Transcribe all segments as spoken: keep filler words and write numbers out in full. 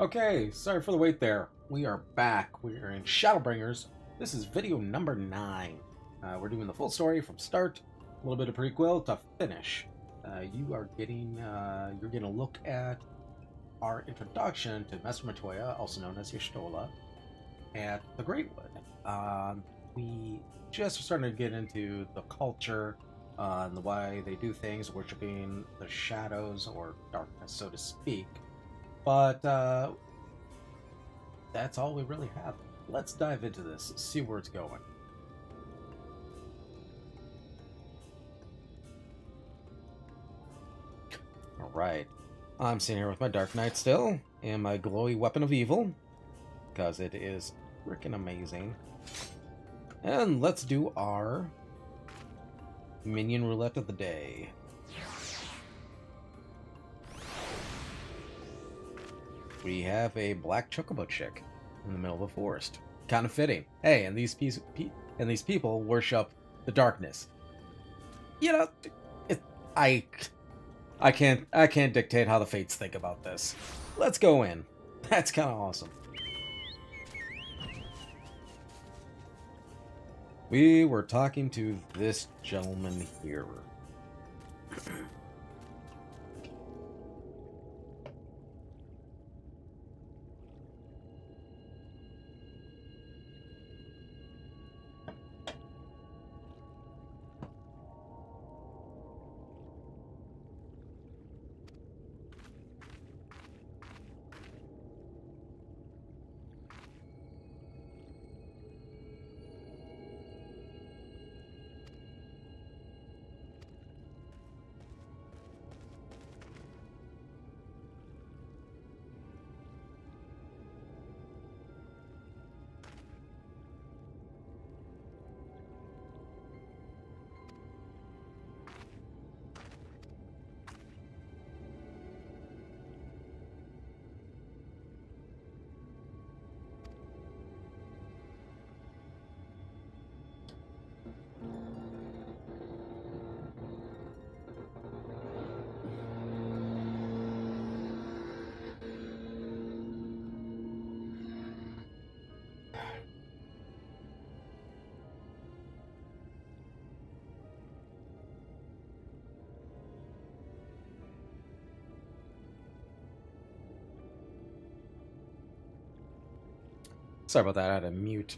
Okay, sorry for the wait there. We are back. We are in Shadowbringers. This is video number nine. Uh, we're doing the full story from start, a little bit of prequel to finish. Uh, you are getting, uh, you're going to look at our introduction to Master Matoya, also known as Yshtola, at the Greatwood. Um, we just are starting to get into the culture uh, and the way they do things, worshiping the shadows or darkness, so to speak. But uh, that's all we really have. Let's dive into this, see where it's going. Alright, I'm sitting here with my Dark Knight still, and my glowy weapon of evil, because it is freaking amazing. And let's do our minion roulette of the day. We have a black chocobo chick in the middle of the forest. Kind of fitting. Hey, and these, piece, pe and these people worship the darkness. You know, it, I... I can't I can't dictate how the fates think about this. Let's go in. That's kind of awesome. We were talking to this gentleman here. Sorry about that, I had to mute.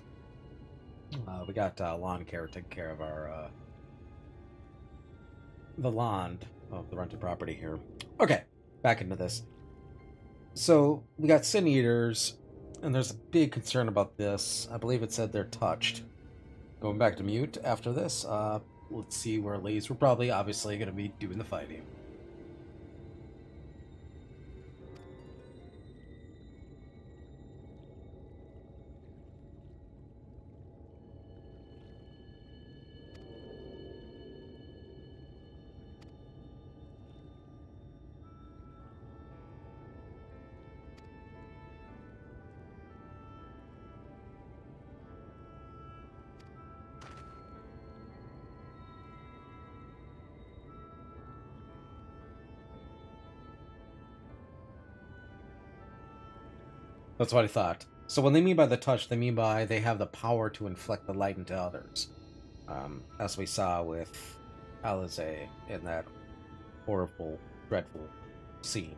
Uh, we got uh, lawn care to take care of our, uh, the lawn of the rented property here. Okay, back into this. So, we got Sin Eaters, and there's a big concern about this. I believe it said they're touched. Going back to mute after this, uh, let's see where it leads. We're probably, obviously, going to be doing the fighting. That's what I thought. So when they mean by the touch, they mean by they have the power to inflict the light into others. Um, as we saw with Alizé in that horrible, dreadful scene.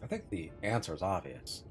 I think the answer is obvious.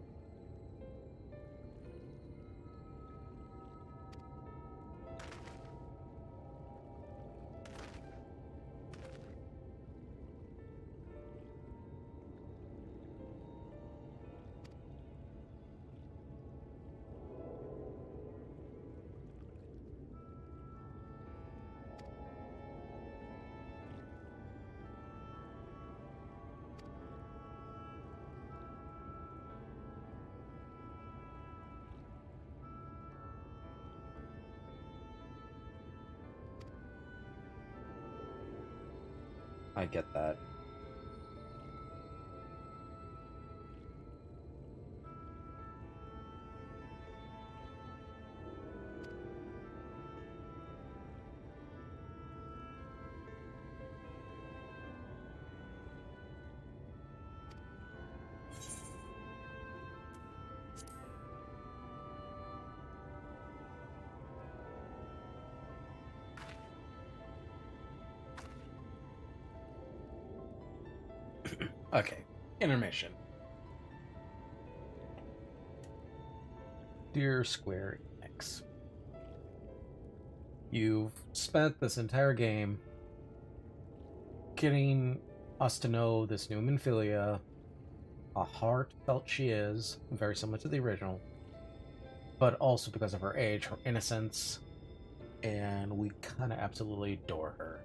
I get that. Okay, intermission. Dear Square Enix, you've spent this entire game getting us to know this new Minfilia, a heartfelt she is, very similar to the original, but also because of her age, her innocence, and we kind of absolutely adore her.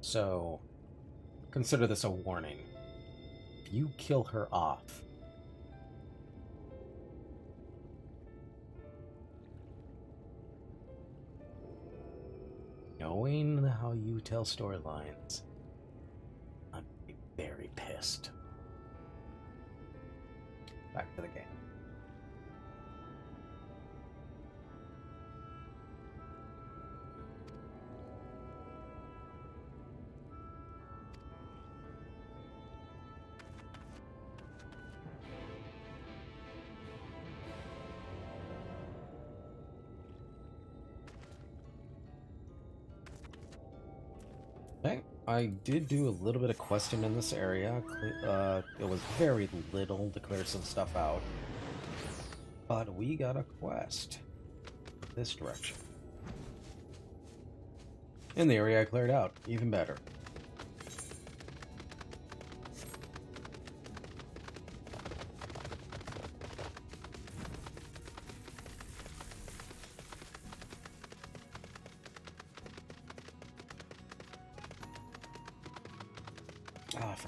So, consider this a warning. You kill her off, knowing how you tell storylines, I'd be very pissed. Back to the game. I did do a little bit of questing in this area. Uh, it was very little to clear some stuff out, but we got a quest this direction. In the area I cleared out, even better.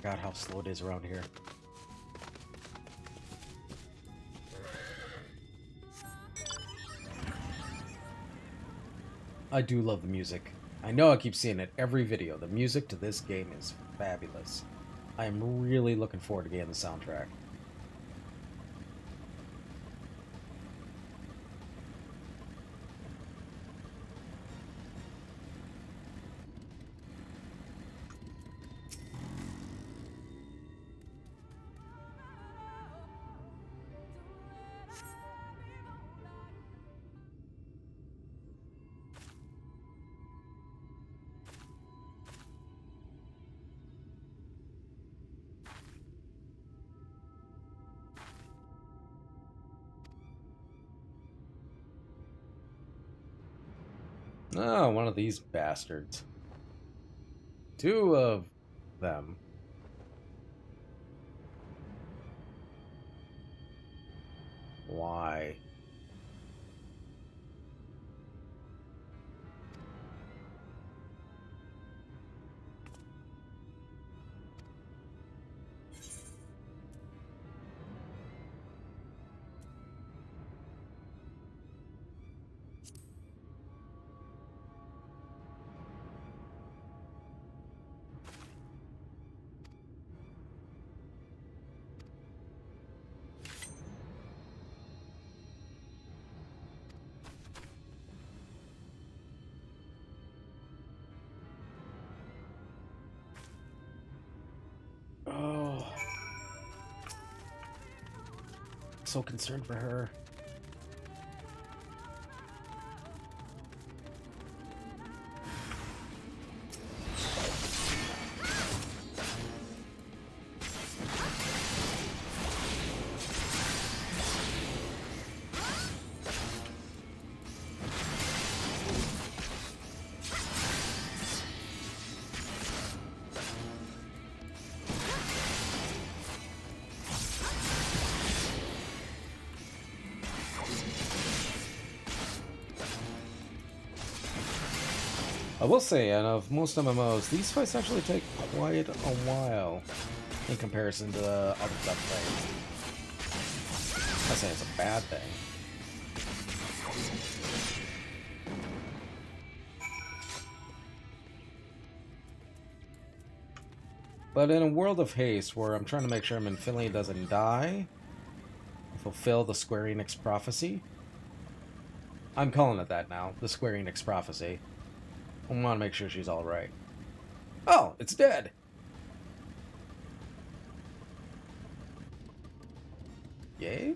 God, how slow it is around here. I do love the music. I know I keep seeing it every video. The music to this game is fabulous. I am really looking forward to getting the soundtrack. Oh, one of these bastards. Two of them. Why? So concerned for her. I will say, and of most M M Os, these fights actually take quite a while in comparison to the other stuff. I'm not saying it's a bad thing. But in a world of haste, where I'm trying to make sure Minfilia doesn't die, fulfill the Square Enix prophecy. I'm calling it that now, the Square Enix prophecy. I want to make sure she's all right. Oh, it's dead. Yay.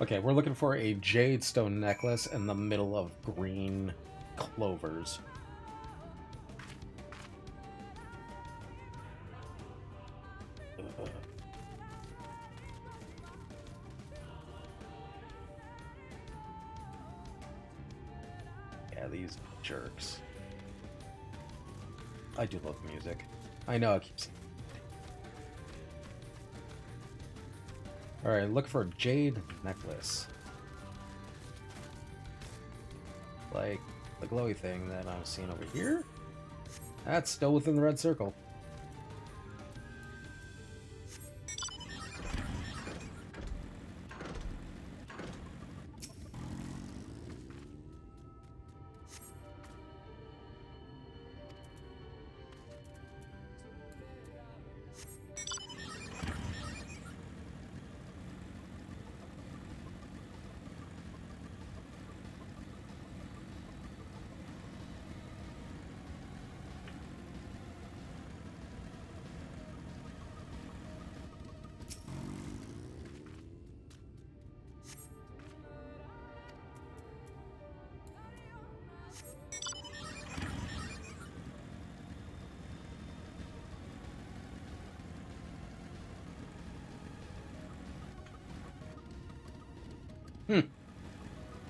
Okay, we're looking for a jade stone necklace in the middle of green clovers. Ugh. Yeah, these jerks. I do love music. I know I keep saying. All right, look for a jade necklace. Like the glowy thing that I'm seeing over here? That's still within the red circle.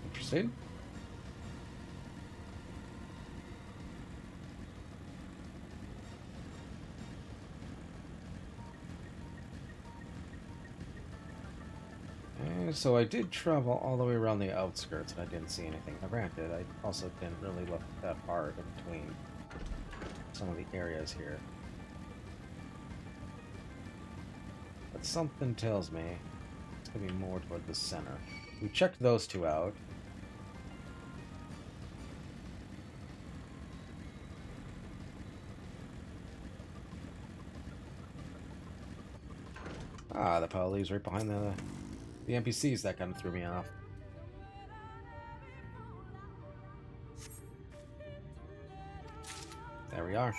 Interesting. And so I did travel all the way around the outskirts and I didn't see anything. Now granted, I also didn't really look that hard in between some of the areas here. But something tells me it's going to be more toward the center. We checked those two out. Ah, the power leaves right behind the the N P Cs. That kind of threw me off. There we are.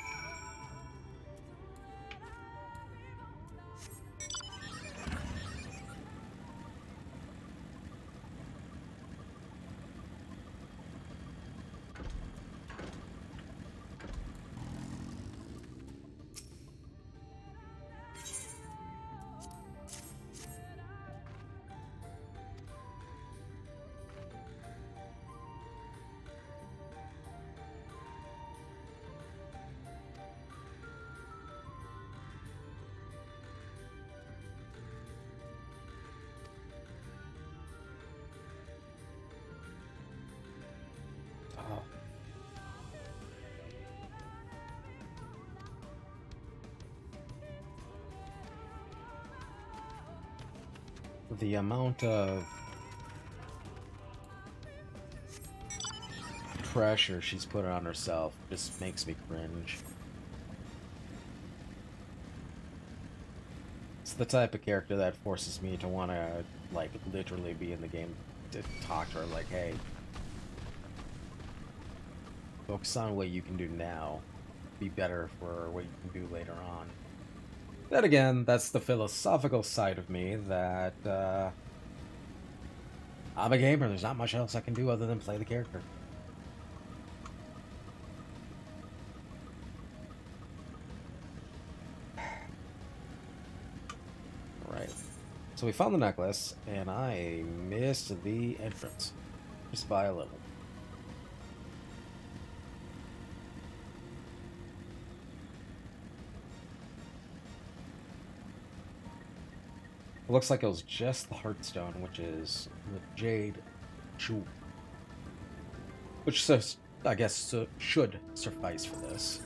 The amount of pressure she's put on herself just makes me cringe. It's the type of character that forces me to want to, like, literally be in the game to talk to her, like, hey, focus on what you can do now. Be better for what you can do later on. Then again, that's the philosophical side of me that, uh, I'm a gamer. There's not much else I can do other than play the character. Right. So we found the necklace, and I missed the entrance. Just by a little. It looks like it was just the Heartstone, which is the Jade Jewel. Which, I guess, should suffice for this.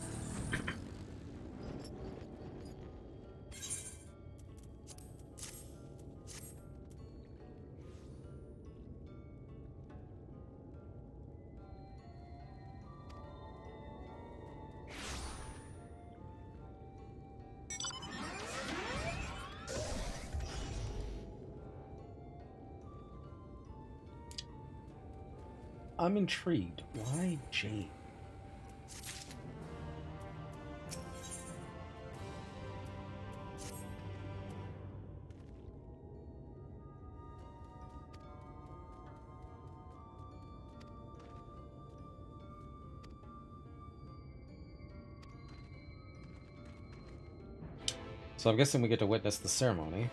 I'm intrigued. Why Jade? So I'm guessing we get to witness the ceremony.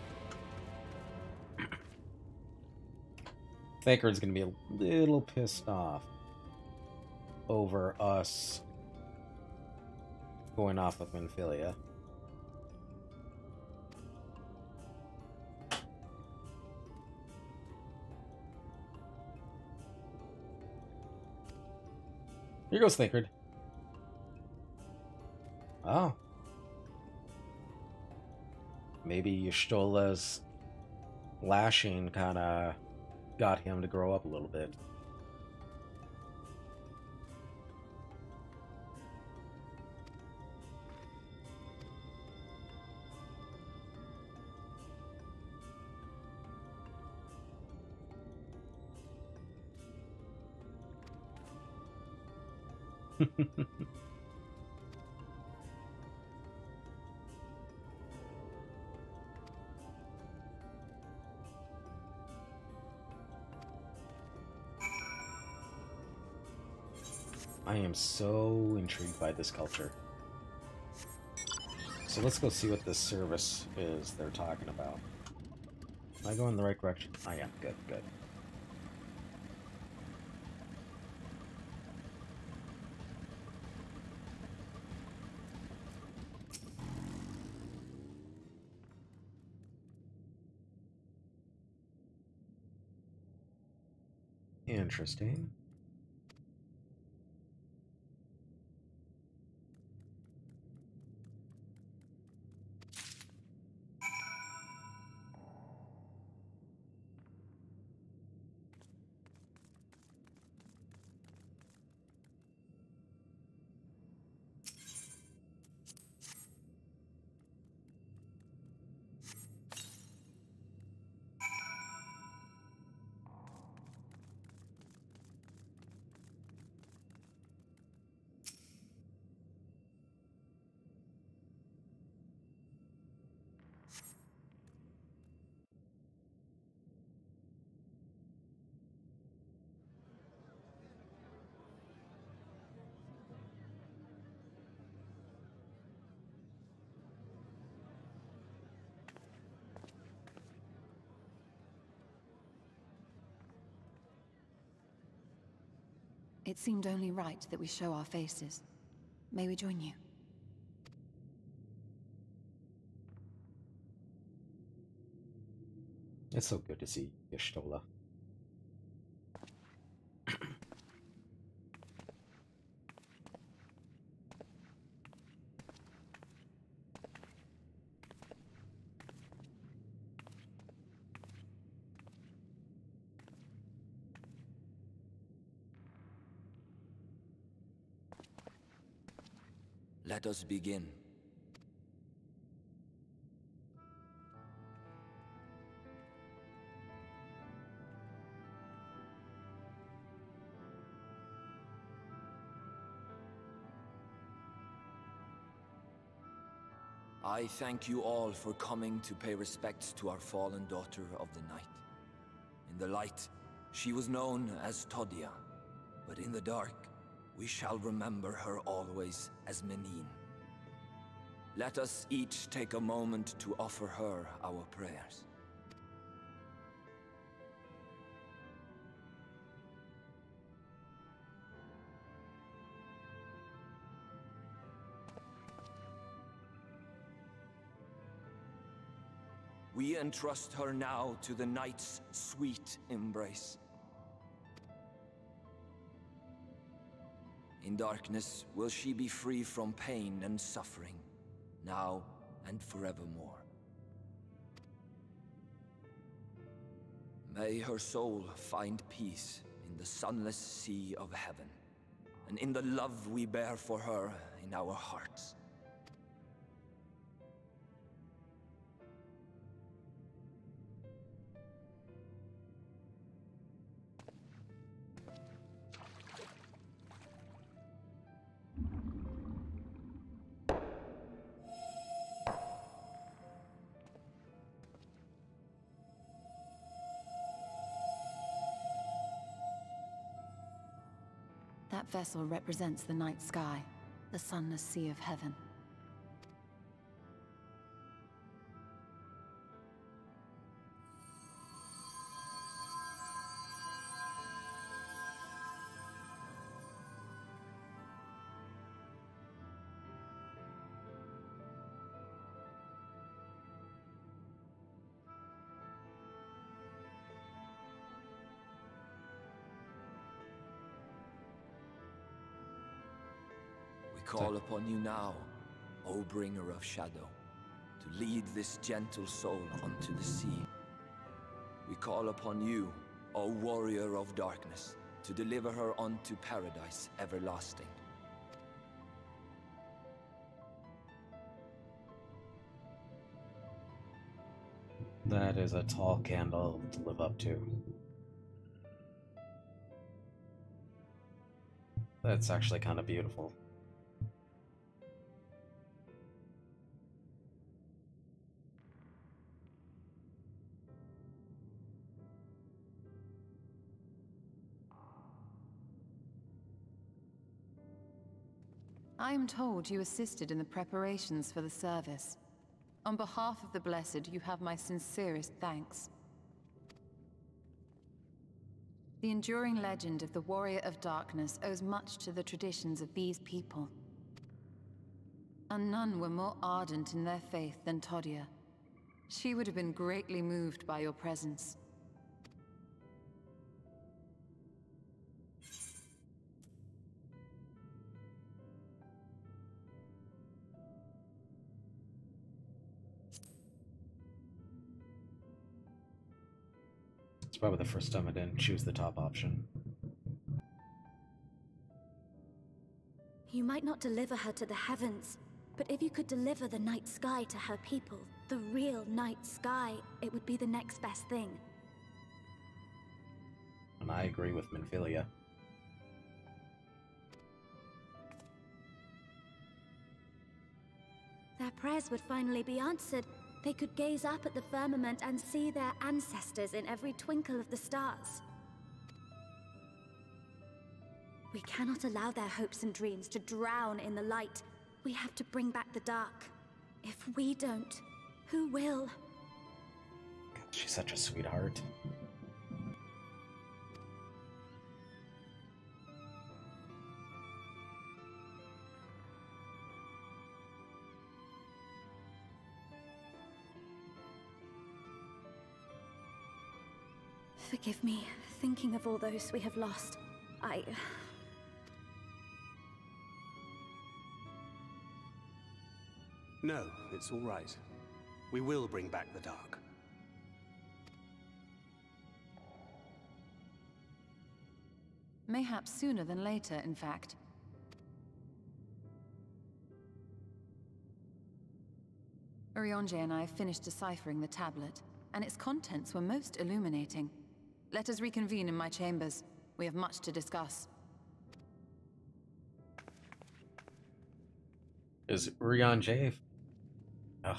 Thancred's gonna be a little pissed off over us going off of Minfilia. Here goes Thancred. Oh. Maybe Yshtola's lashing kinda got him to grow up a little bit. I am so intrigued by this culture. So let's go see what this service is they're talking about. Am I going in the right direction? I am. Good, good. Interesting. It seemed only right that we show our faces. May we join you? It's so good to see Yshtola. Let us begin. I thank you all for coming to pay respects to our fallen daughter of the night. In the light, she was known as Todia, but in the dark, we shall remember her always as Menin. Let us each take a moment to offer her our prayers. We entrust her now to the Knight's sweet embrace. In darkness will she be free from pain and suffering, now and forevermore. May her soul find peace in the sunless sea of heaven, and in the love we bear for her in our hearts. That vessel represents the night sky, the sunless sea of heaven. Call upon you now, O bringer of shadow, to lead this gentle soul onto the sea. We call upon you, O warrior of darkness, to deliver her onto paradise everlasting. That is a tall candle to live up to. That's actually kind of beautiful. I am told you assisted in the preparations for the service. On behalf of the Blessed, you have my sincerest thanks. The enduring legend of the Warrior of Darkness owes much to the traditions of these people. And none were more ardent in their faith than Todia. She would have been greatly moved by your presence. It's probably the first time I didn't choose the top option. You might not deliver her to the heavens, but if you could deliver the night sky to her people, the real night sky, it would be the next best thing. And I agree with Minfilia. Their prayers would finally be answered. They could gaze up at the firmament and see their ancestors in every twinkle of the stars. We cannot allow their hopes and dreams to drown in the light. We have to bring back the dark. If we don't, who will? God, she's such a sweetheart. Forgive me, thinking of all those we have lost. I... No, it's all right. We will bring back the dark. Mayhap sooner than later, in fact. Urianger and I finished deciphering the tablet, and its contents were most illuminating. Let us reconvene in my chambers. We have much to discuss. Is Urianger... Ugh.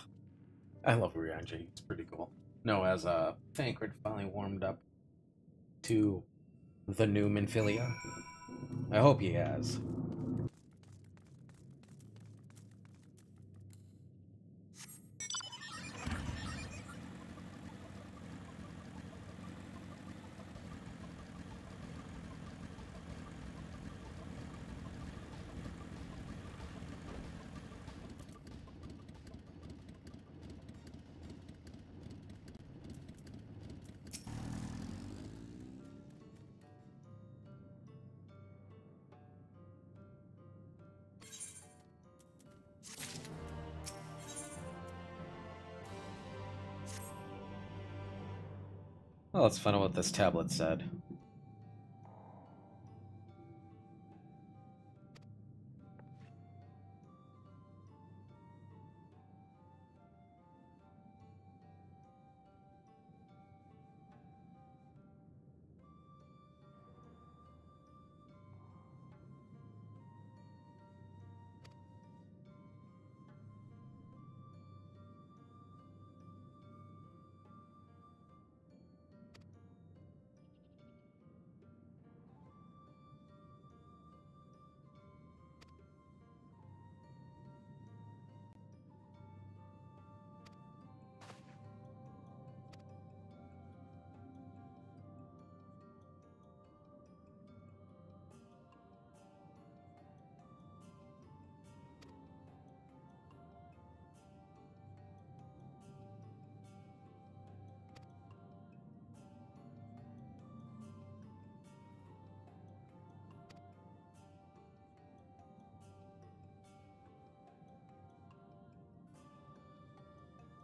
I love Urianger. It's pretty cool. No, as uh, Thancred finally warmed up to the new Minfilia. I hope he has. Well, let's find out what this tablet said.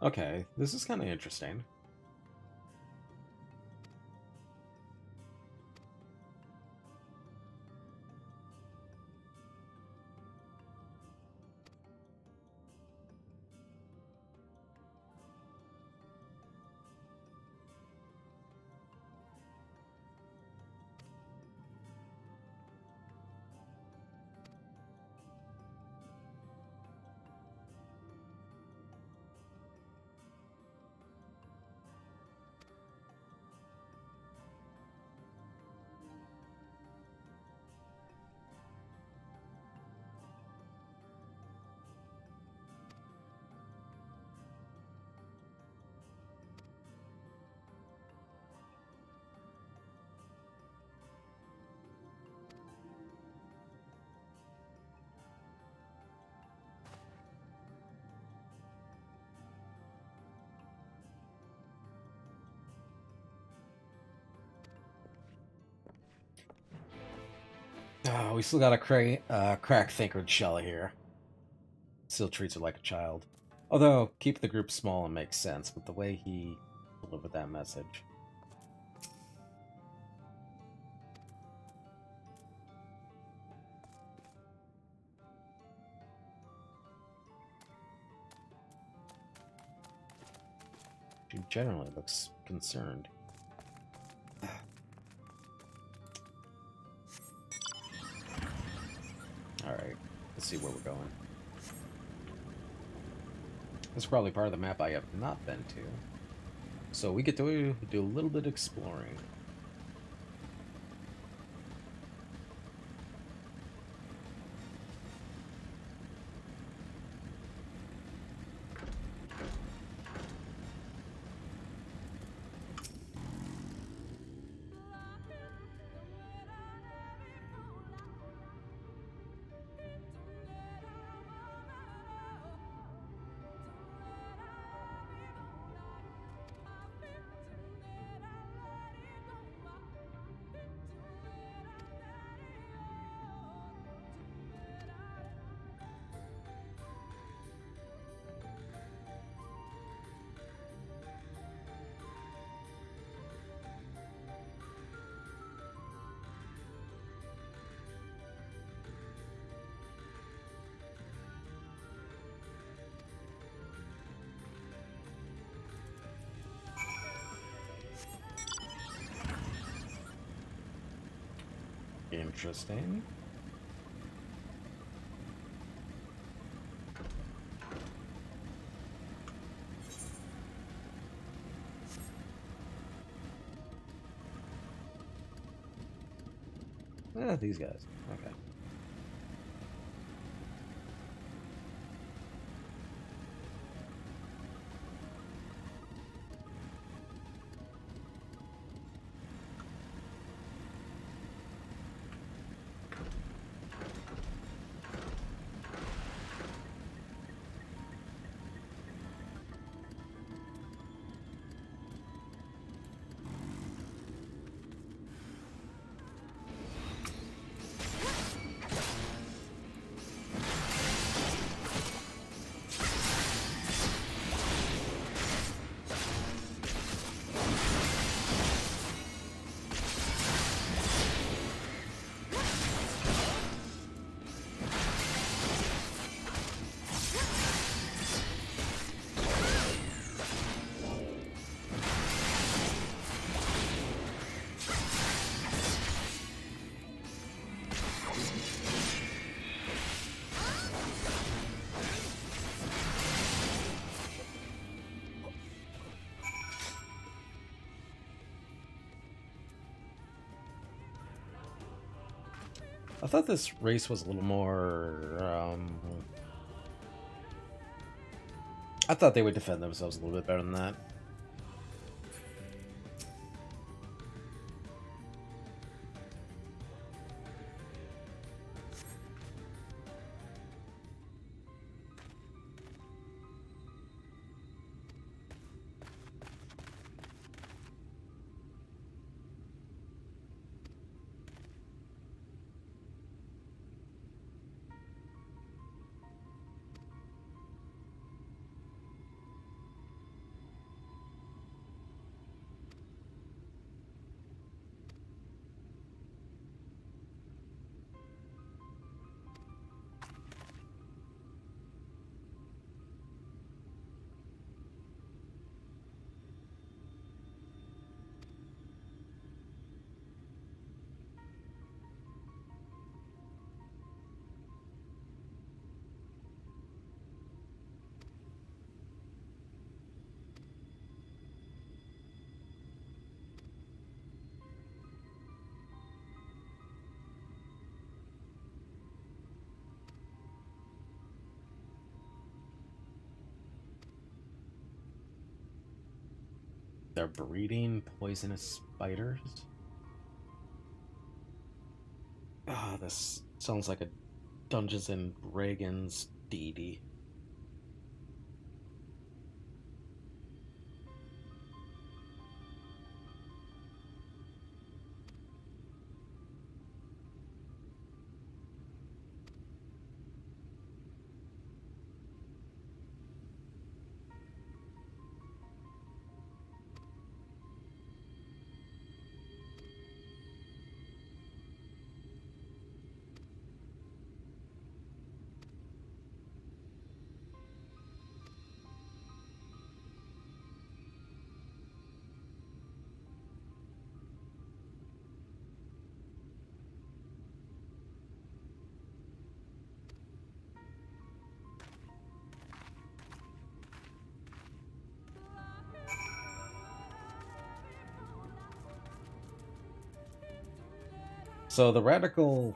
Okay, this is kind of interesting. Oh, we still got a cra uh, crack Thancred shell here. Still treats her like a child. Although, keep the group small and makes sense, but the way he delivered that message. She generally looks concerned. Let's see where we're going. This is probably part of the map I have not been to. So we get to do a little bit of exploring. Interesting. Ah, these guys. Okay. I thought this race was a little more... Um, I thought they would defend themselves a little bit better than that. They're breeding poisonous spiders. Ah, this sounds like a Dungeons and Dragons D and D. So the radical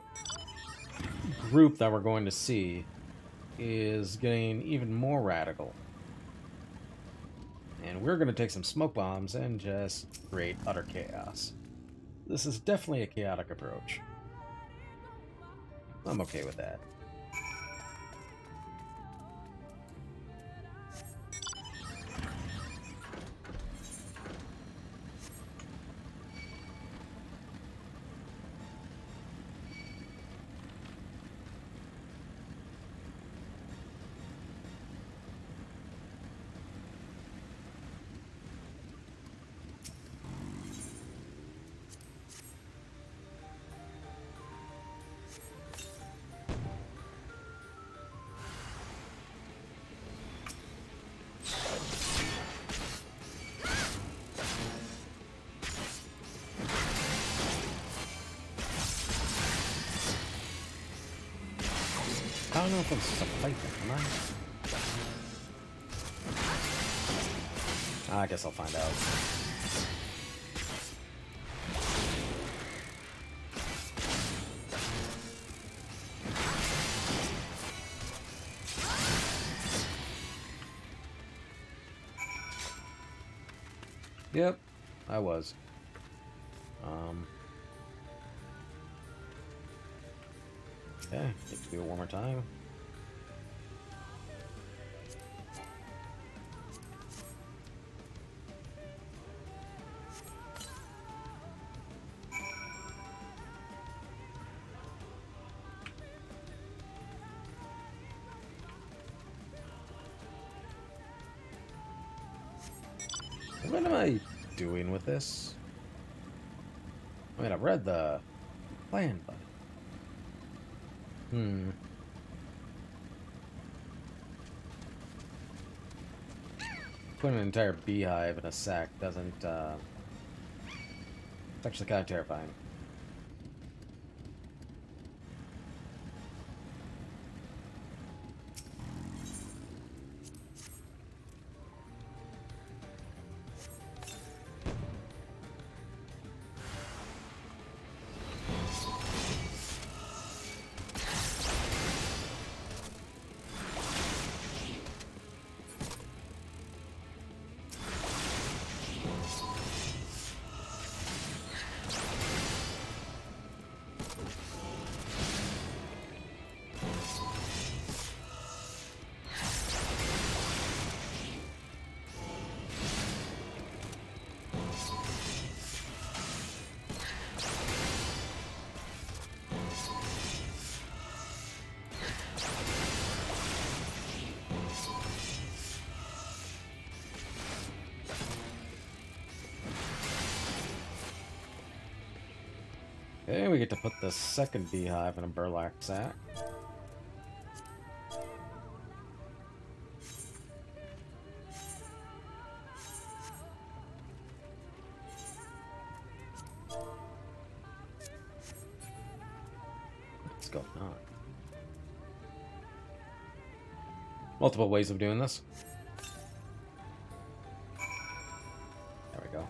group that we're going to see is getting even more radical. And we're going to take some smoke bombs and just create utter chaos. This is definitely a chaotic approach. I'm okay with that. I don't know if this is a fight or not. I guess I'll find out. Yep, I was. Um. Yeah, get to do it one more time. What am I doing with this? I mean, I've read the plan, but... Hmm. Putting an entire beehive in a sack doesn't, uh... It's actually kind of terrifying. Okay, we get to put the second beehive in a burlap sack. What's going on? Multiple ways of doing this. There we go.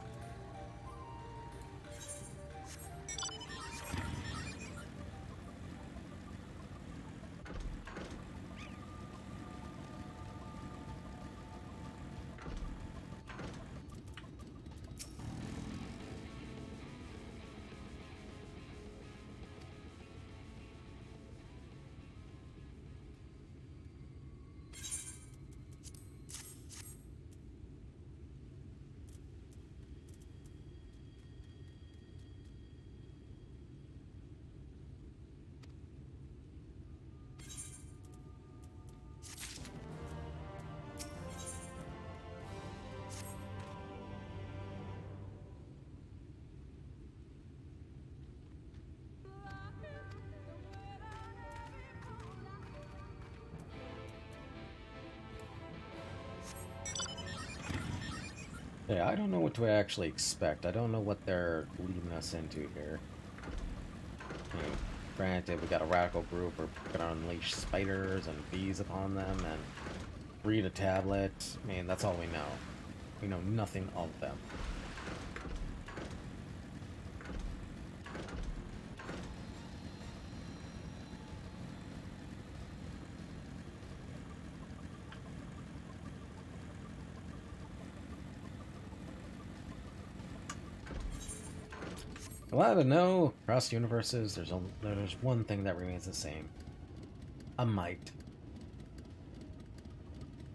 Yeah, I don't know what to actually expect. I don't know what they're leading us into here. I mean, granted, we got a radical group. We're gonna unleash spiders and bees upon them and read a tablet. I mean, that's all we know. We know nothing of them. Glad to know, across universes, there's only, there's one thing that remains the same. A mite.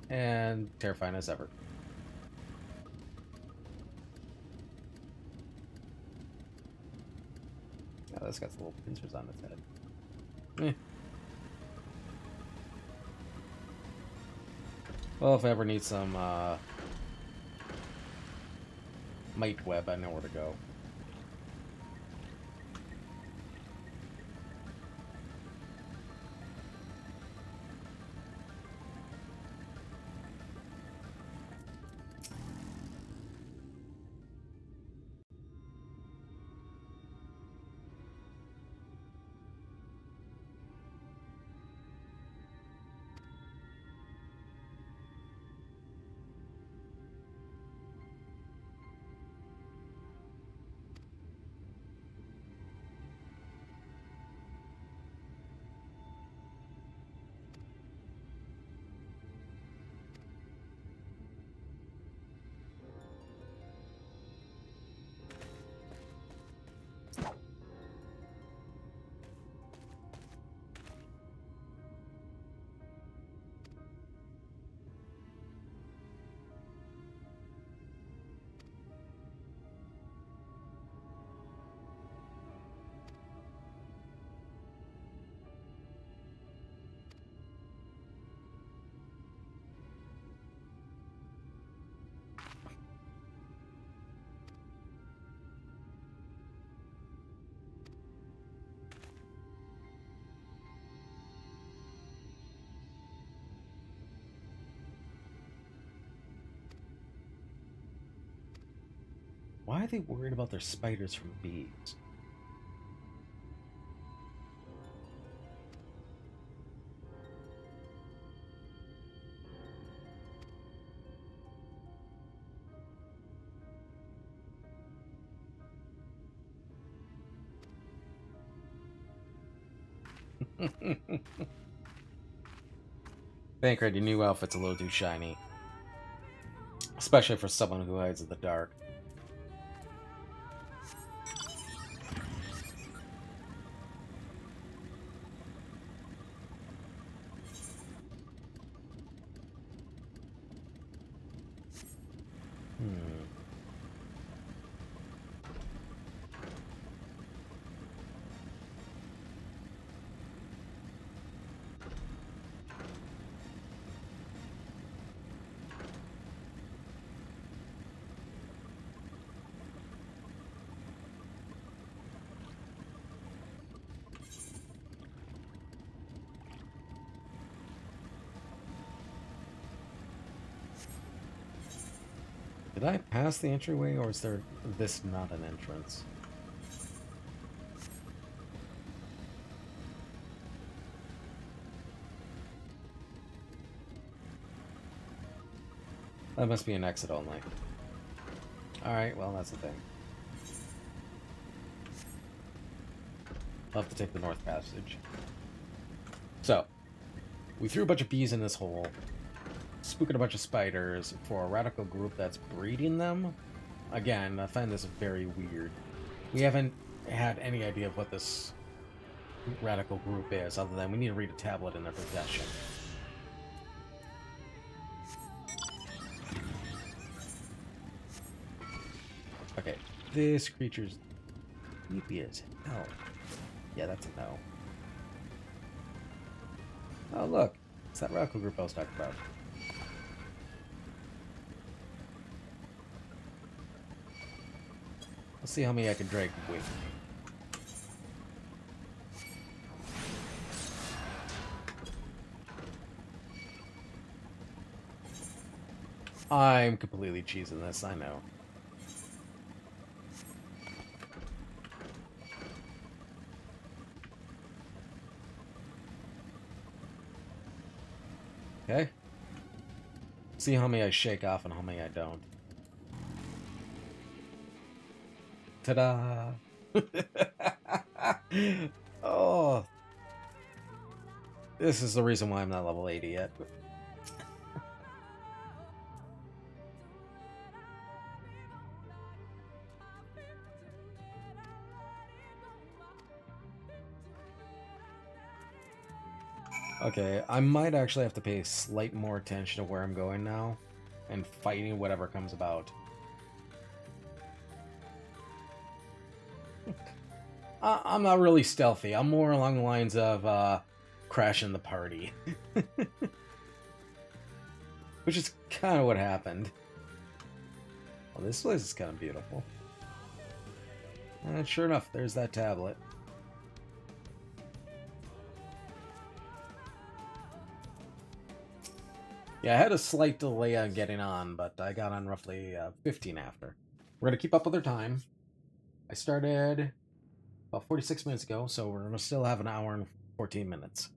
And terrifying as ever. Oh, this got some little pincers on its head. Eh. Well, if I ever need some uh, mite web, I know where to go. Why are they worried about their spiders from bees? Thancred, your new outfit's a little too shiny. Especially for someone who hides in the dark. Did I pass the entryway, or is there this not an entrance? That must be an exit only. Alright, well, that's the thing. I'll have to take the north passage. So, we threw a bunch of bees in this hole, spooking a bunch of spiders for a radical group that's breeding them. Again, I find this very weird. We haven't had any idea of what this radical group is, other than we need to read a tablet in their possession. Okay, this creature's creepy as hell. Yeah, that's a no. Oh, look. It's that radical group I was talking about. Let's see how many I can drag with me. I'm completely cheesing this, I know. Okay. See how many I shake off and how many I don't. Ta-da! Oh! This is the reason why I'm not level eighty yet. Okay, I might actually have to pay slight more attention to where I'm going now, and fighting whatever comes about. I I'm not really stealthy. I'm more along the lines of uh, crashing the party. Which is kind of what happened. Well, this place is kind of beautiful. And sure enough, there's that tablet. Yeah, I had a slight delay on getting on, but I got on roughly uh, fifteen after. We're going to keep up with our time. I started about forty-six minutes ago, so we're going to still have an hour and fourteen minutes.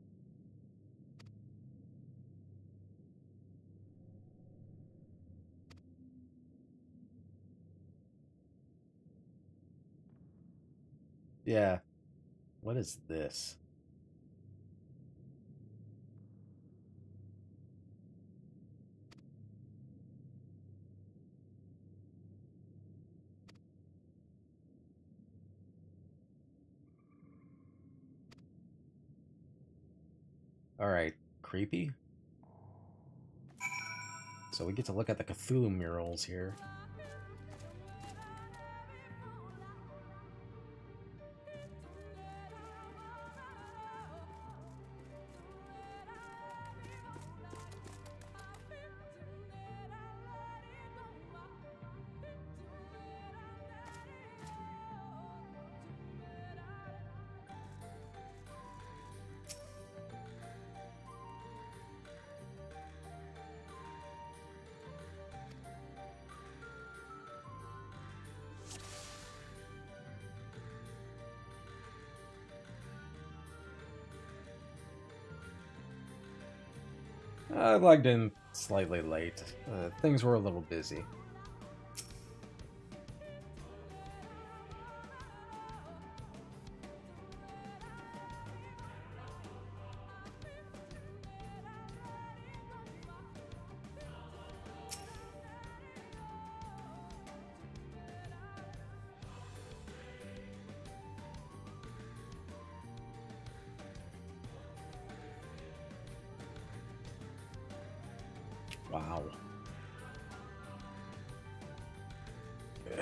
Yeah. What is this? Alright, creepy. So we get to look at the Cthulhu murals here. I logged in slightly late. Uh, things were a little busy. Wow. Ugh.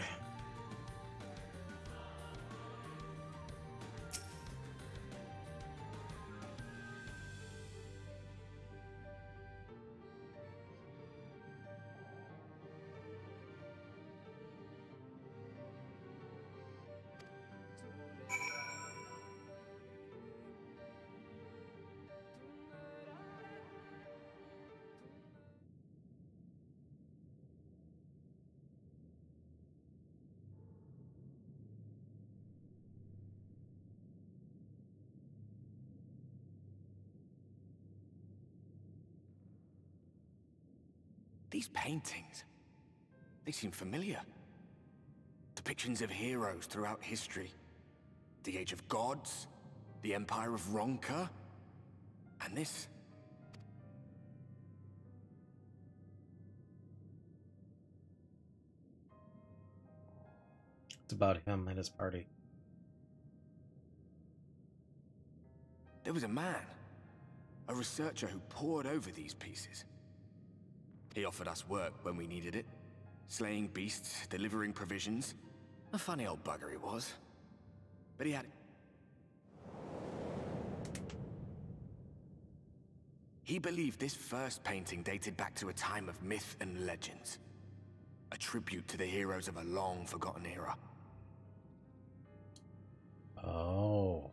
These paintings, they seem familiar. Depictions of heroes throughout history. The Age of Gods, the Empire of Ronka, and this. It's about him and his party. There was a man, a researcher who pored over these pieces. He offered us work when we needed it, slaying beasts, delivering provisions. A funny old bugger he was, but he had... He believed this first painting dated back to a time of myth and legends, a tribute to the heroes of a long-forgotten era. Oh.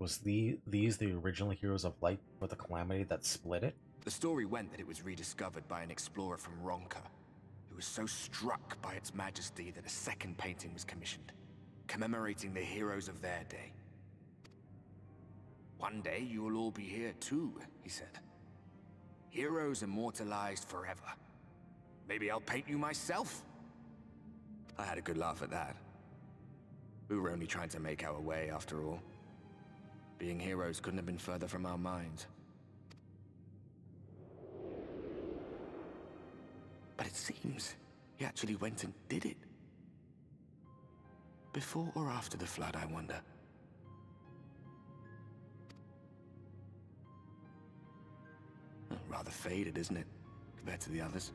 Was the, these the original heroes of light for the calamity that split it? The story went that it was rediscovered by an explorer from Ronka, who was so struck by its majesty that a second painting was commissioned, commemorating the heroes of their day. One day you will all be here too, he said. Heroes immortalized forever. Maybe I'll paint you myself. I had a good laugh at that. We were only trying to make our way after all. Being heroes couldn't have been further from our minds. But it seems he actually went and did it. Before or after the flood, I wonder. Rather faded, isn't it, compared to the others?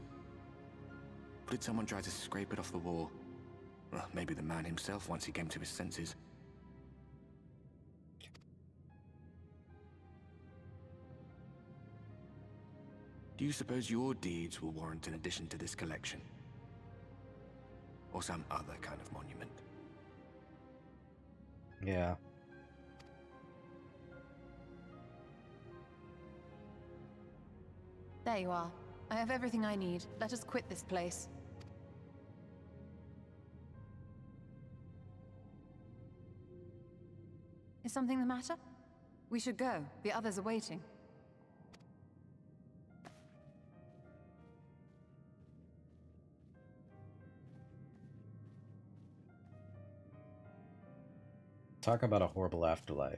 Or did someone try to scrape it off the wall? Well, maybe the man himself once he came to his senses. Do you suppose your deeds will warrant an addition to this collection? Or some other kind of monument? Yeah. There you are. I have everything I need. Let us quit this place. Is something the matter? We should go. The others are waiting. Talk about a horrible afterlife.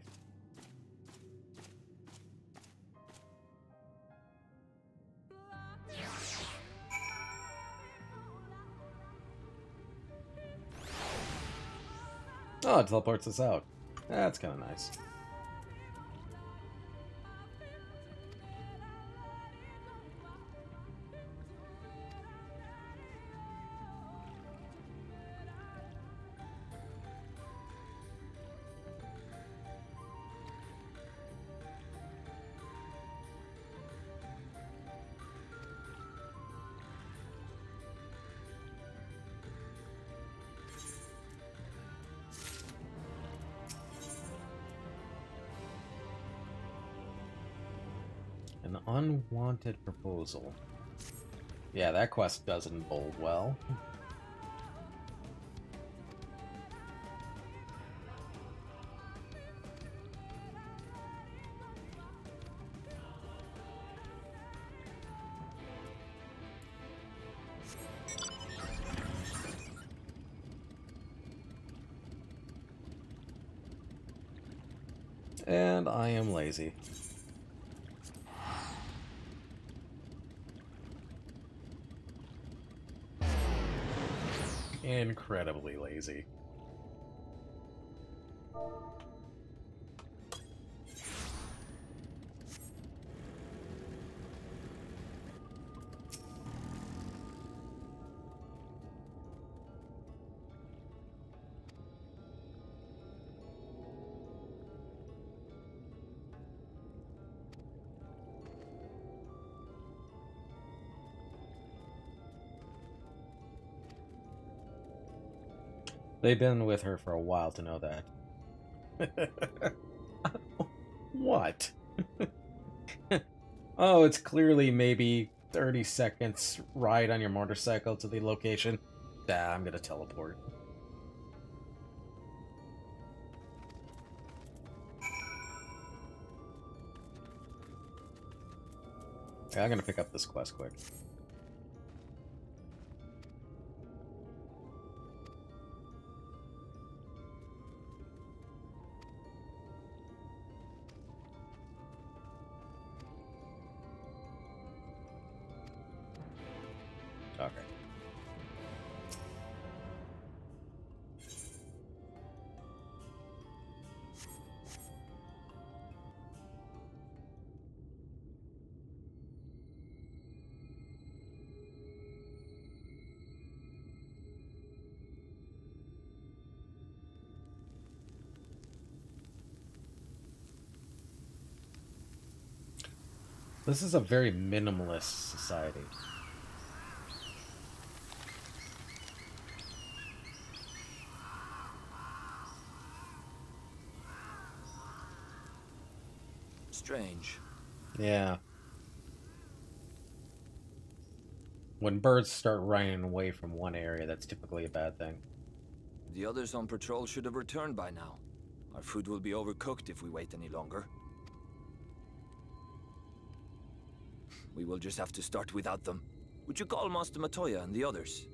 Oh, it teleports us out. That's kind of nice. Unwanted proposal. Yeah, that quest doesn't bode well. And I am lazy. Incredibly lazy. They've been with her for a while to know that. What? Oh, it's clearly maybe thirty seconds ride on your motorcycle to the location. Nah, I'm gonna teleport. Okay, I'm gonna pick up this quest quick. This is a very minimalist society. Strange. Yeah. When birds start running away from one area, that's typically a bad thing. The others on patrol should have returned by now. Our food will be overcooked if we wait any longer. We will just have to start without them. Would you call Master Matoya and the others?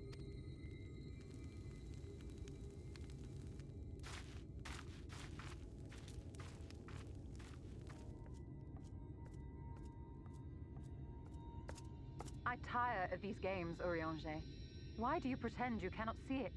I tire of these games, Urianger. Why do you pretend you cannot see it?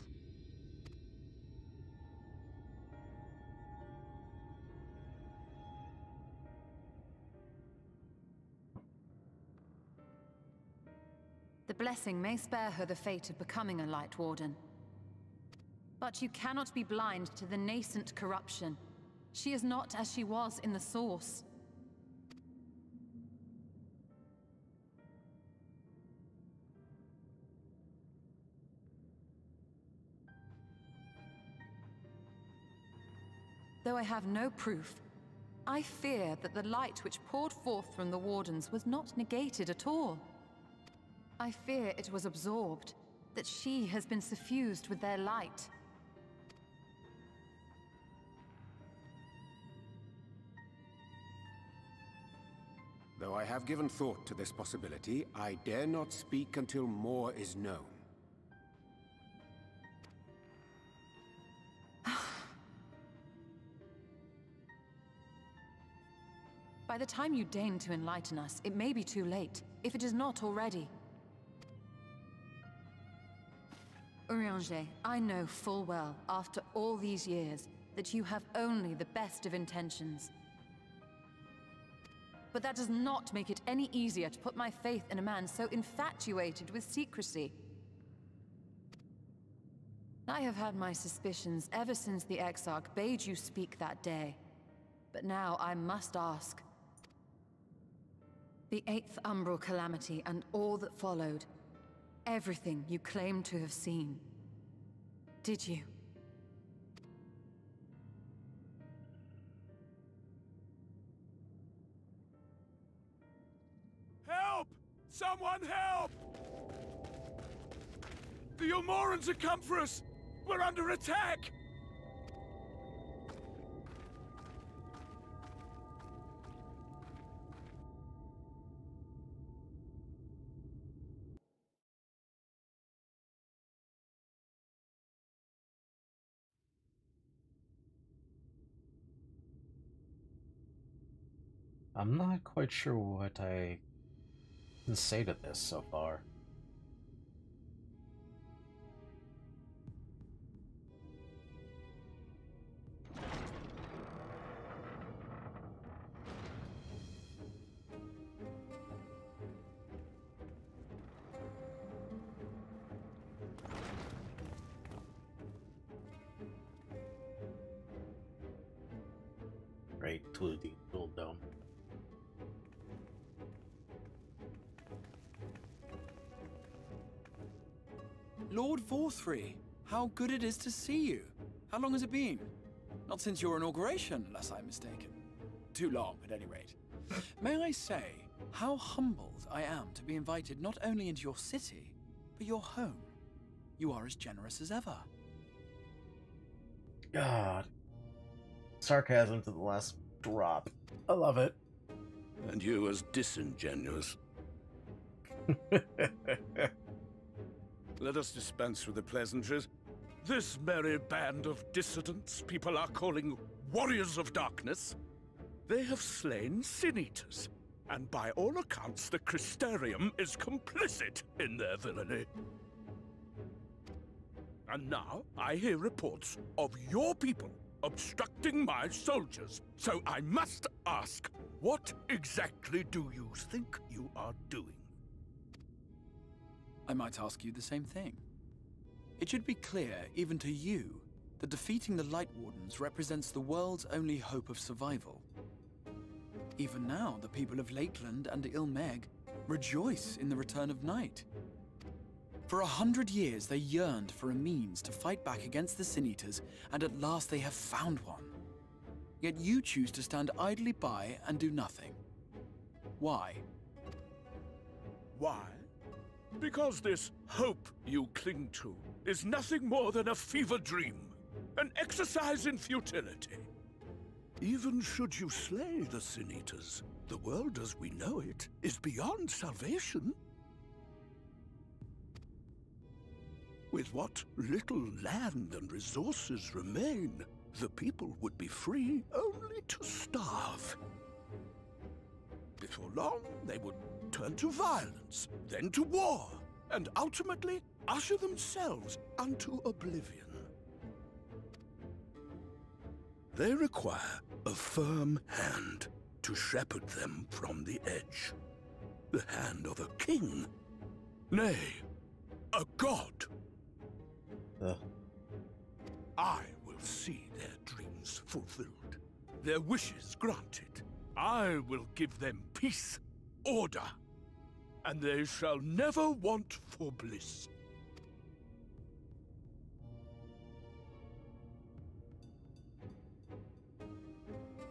The blessing may spare her the fate of becoming a Light Warden. But you cannot be blind to the nascent corruption. She is not as she was in the source. Though I have no proof, I fear that the light which poured forth from the Wardens was not negated at all. I fear it was absorbed, that she has been suffused with their light. Though I have given thought to this possibility, I dare not speak until more is known. By the time you deign to enlighten us, it may be too late, if it is not already. Urianger, I know full well, after all these years, that you have only the best of intentions. But that does not make it any easier to put my faith in a man so infatuated with secrecy. I have had my suspicions ever since the Exarch bade you speak that day. But now I must ask. The Eighth Umbral Calamity and all that followed. Everything you claim to have seen. Did you? Help! Someone help! The Omorans have come for us! We're under attack! I'm not quite sure what I can say to this so far. Right to the old dome. Lord Vauthry, how good it is to see you. How long has it been? Not since your inauguration, unless I'm mistaken. Too long, at any rate. May I say, how humbled I am to be invited not only into your city, but your home. You are as generous as ever. God. Sarcasm to the last drop. I love it. And you as disingenuous. Let us dispense with the pleasantries. This merry band of dissidents people are calling Warriors of Darkness, they have slain Sin Eaters, and by all accounts the Crystarium is complicit in their villainy. And now I hear reports of your people obstructing my soldiers, so I must ask, what exactly do you think you are doing? I might ask you the same thing. It should be clear, even to you, that defeating the Light Wardens represents the world's only hope of survival. Even now, the people of Lakeland and Ilmeg rejoice in the return of night. For a hundred years, they yearned for a means to fight back against the Sin Eaters, and at last they have found one. Yet you choose to stand idly by and do nothing. Why? Why? Because this hope you cling to is nothing more than a fever dream, an exercise in futility. Even should you slay the Sin Eaters, the world as we know it is beyond salvation. With what little land and resources remain, the people would be free only to starve. Before long, they would turn to violence, then to war, and ultimately usher themselves unto oblivion. They require a firm hand to shepherd them from the edge. The hand of a king, nay, a god. Uh. I will see their dreams fulfilled, their wishes granted. I will give them peace, order, and they shall never want for bliss.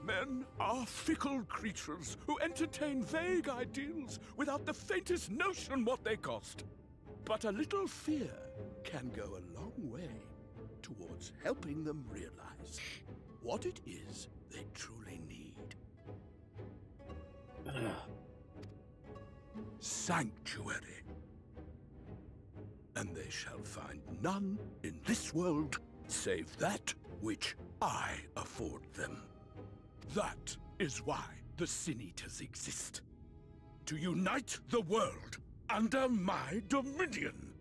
Men are fickle creatures who entertain vague ideals without the faintest notion what they cost. But a little fear can go a long way towards helping them realize what it is they truly need. Sanctuary. And they shall find none in this world save that which I afford them. That is why the Sin Eaters exist. To unite the world under my dominion.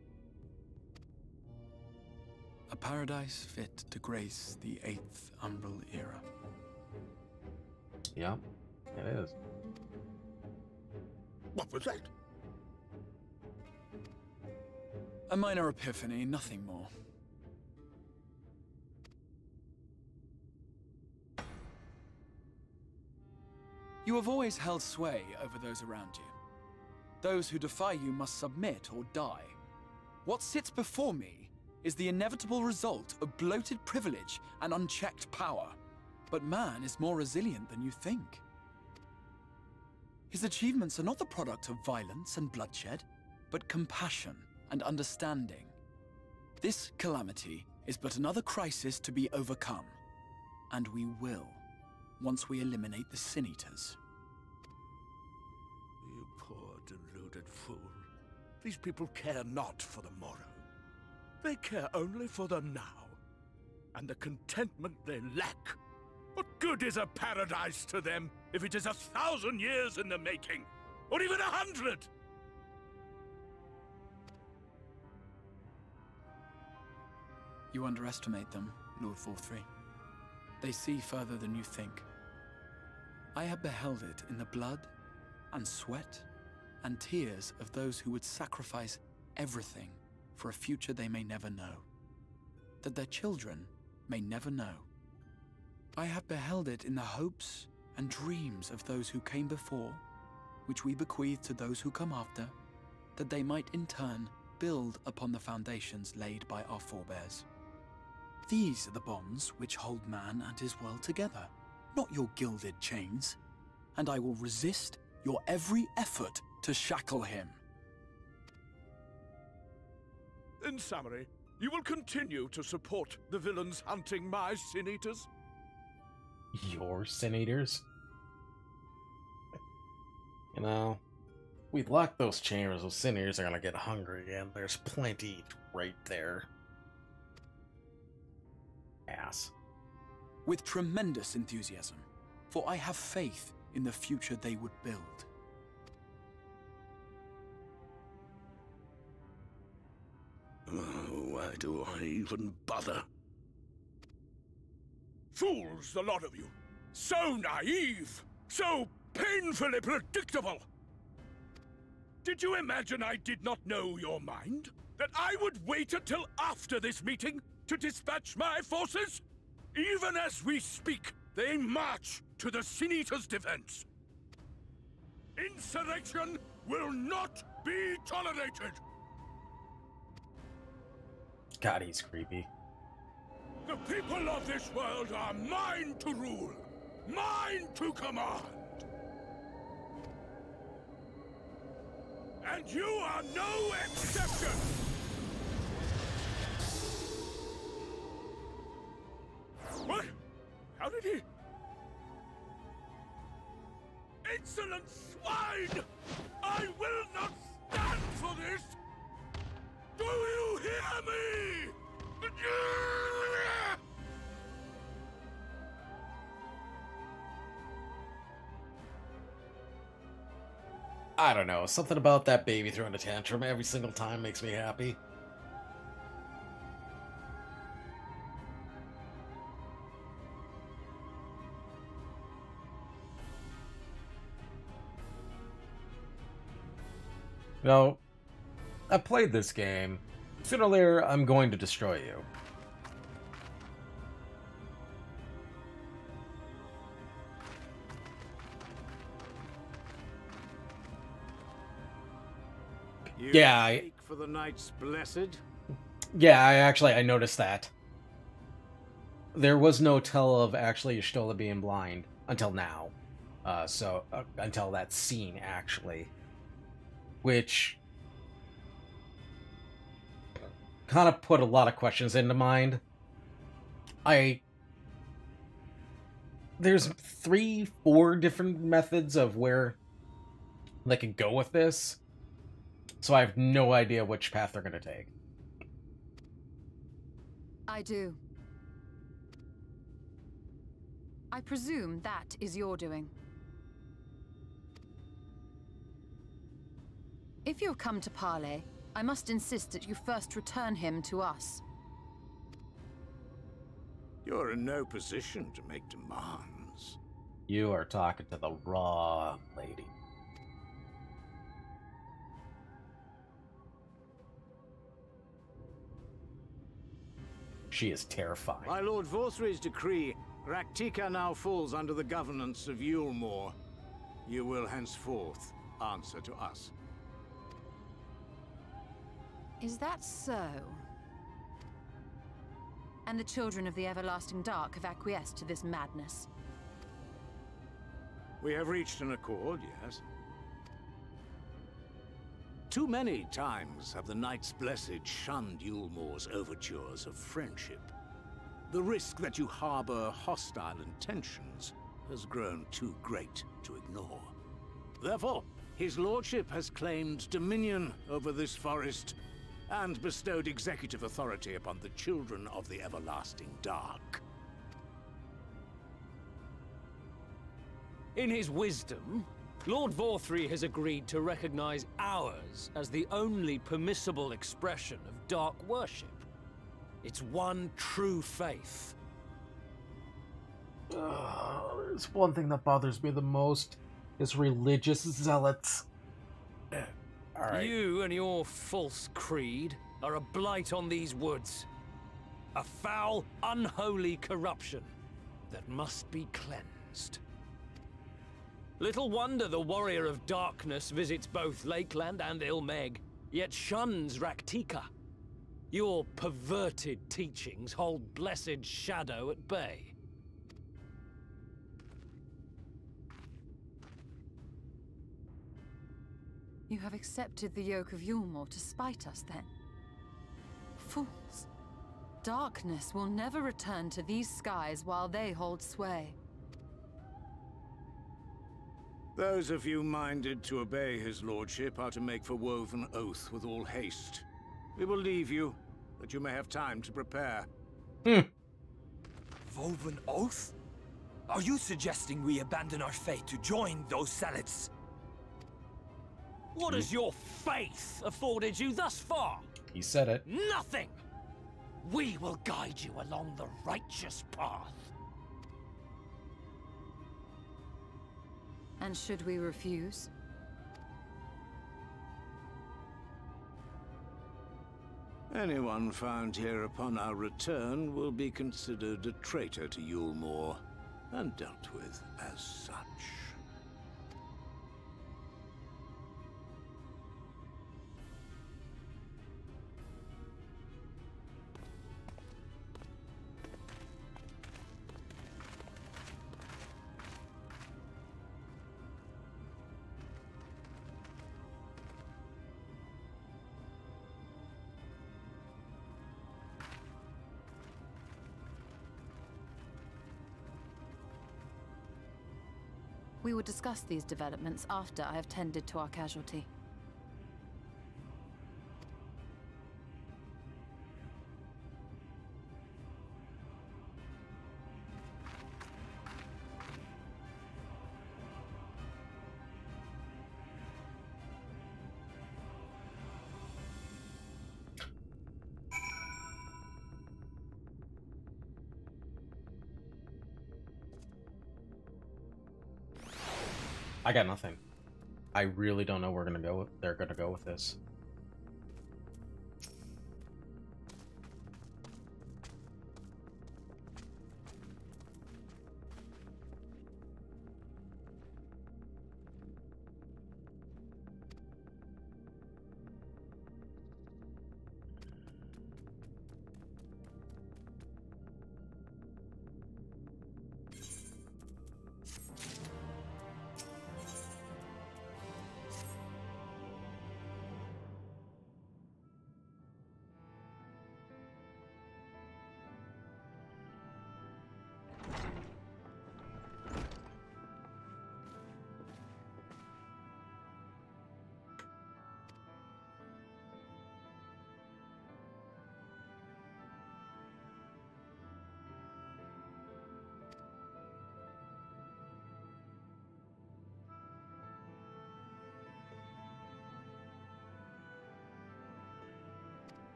A paradise fit to grace the Eighth Umbral era. Yeah, it is. What was that? A minor epiphany, nothing more. You have always held sway over those around you. Those who defy you must submit or die. What sits before me is the inevitable result of bloated privilege and unchecked power. But man is more resilient than you think. His achievements are not the product of violence and bloodshed, but compassion and understanding. This calamity is but another crisis to be overcome, and we will. Once we eliminate the Sin Eaters. You poor deluded fool. These people care not for the morrow. They care only for the now. And the contentment they lack. What good is a paradise to them if it is a thousand years in the making? Or even a hundred? You underestimate them, Lord Vauthry. They see further than you think. I have beheld it in the blood and sweat and tears of those who would sacrifice everything for a future they may never know, that their children may never know. I have beheld it in the hopes and dreams of those who came before, which we bequeath to those who come after, that they might in turn build upon the foundations laid by our forebears. These are the bonds which hold man and his world together, not your gilded chains. And I will resist your every effort to shackle him. In summary, you will continue to support the villains hunting my Sin Eaters? Your Sin Eaters? You know, we lock those chambers, those Sin Eaters are gonna get hungry again. There's plenty right there. Ass. With tremendous enthusiasm, for I have faith in the future they would build. Oh, why do I even bother? Fools, the lot of you! So naive! So painfully predictable! Did you imagine I did not know your mind? That I would wait until after this meeting? To dispatch my forces? Even as we speak, they march to the Sin Eaters' defense. Insurrection will not be tolerated! God, he's creepy. The people of this world are mine to rule, mine to command. And you are no exception! What? How did he? Insolent swine! I will not stand for this! Do you hear me? I don't know. Something about that baby throwing a tantrum every single time makes me happy. You know, I played this game. Sooner or later, I'm going to destroy you. you yeah, I, for the night's blessed. Yeah, I actually I noticed that. There was no tell of actually Yshtola being blind until now. Uh, so uh, until that scene actually. Which kind of put a lot of questions into mind. I... There's three, four different methods of where they could go with this. So I have no idea which path they're going to take. I do. I presume that is your doing. If you come to parley, I must insist that you first return him to us. You're in no position to make demands. You are talking to the wrong lady. She is terrified. By Lord Vauthry's decree, Rak'tika now falls under the governance of Eulmore. You will henceforth answer to us. Is that so? And the children of the Everlasting Dark have acquiesced to this madness. We have reached an accord, yes. Too many times have the Knights Blessed shunned Eulmore's overtures of friendship. The risk that you harbor hostile intentions has grown too great to ignore. Therefore, his lordship has claimed dominion over this forest and bestowed executive authority upon the children of the Everlasting Dark. In his wisdom, Lord Vauthry has agreed to recognize ours as the only permissible expression of dark worship. It's one true faith. Uh, there's one thing that bothers me the most, is religious zealots. All right. You and your false creed are a blight on these woods. A foul, unholy corruption that must be cleansed. Little wonder the Warrior of Darkness visits both Lakeland and Ilmeg, yet shuns Rak'tika. Your perverted teachings hold Blessed Shadow at bay. You have accepted the yoke of Eulmore to spite us, then? Fools! Darkness will never return to these skies while they hold sway. Those of you minded to obey his lordship are to make for Woven Oath with all haste. We will leave you, that you may have time to prepare. Hmm. Woven Oath? Are you suggesting we abandon our faith to join those zealots? What has your faith afforded you thus far? He said it. Nothing! We will guide you along the righteous path. And should we refuse? Anyone found here upon our return will be considered a traitor to Eulmore and dealt with as such. We will discuss these developments after I have tended to our casualty. I got nothing. I really don't know where we're gonna go with they're gonna go with this.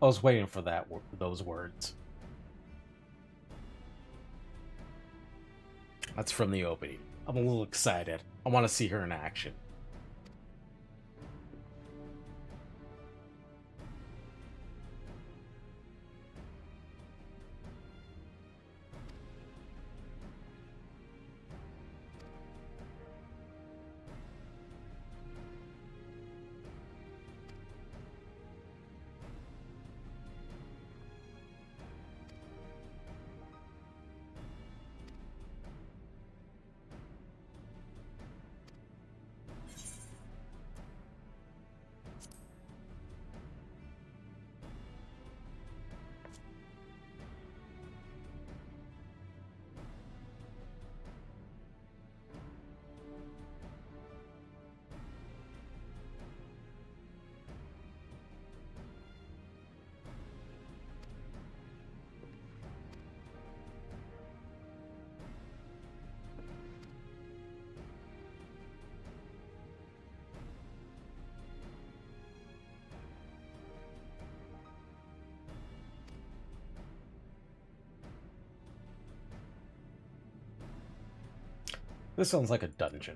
I was waiting for that, those words. That's from the opening. I'm a little excited. I want to see her in action. This sounds like a dungeon.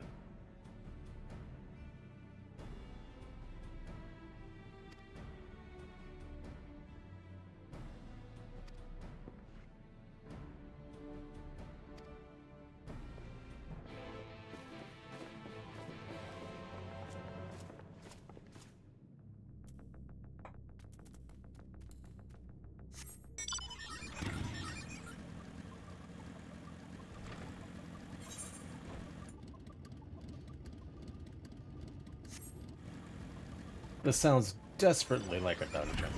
This sounds desperately like a dungeon.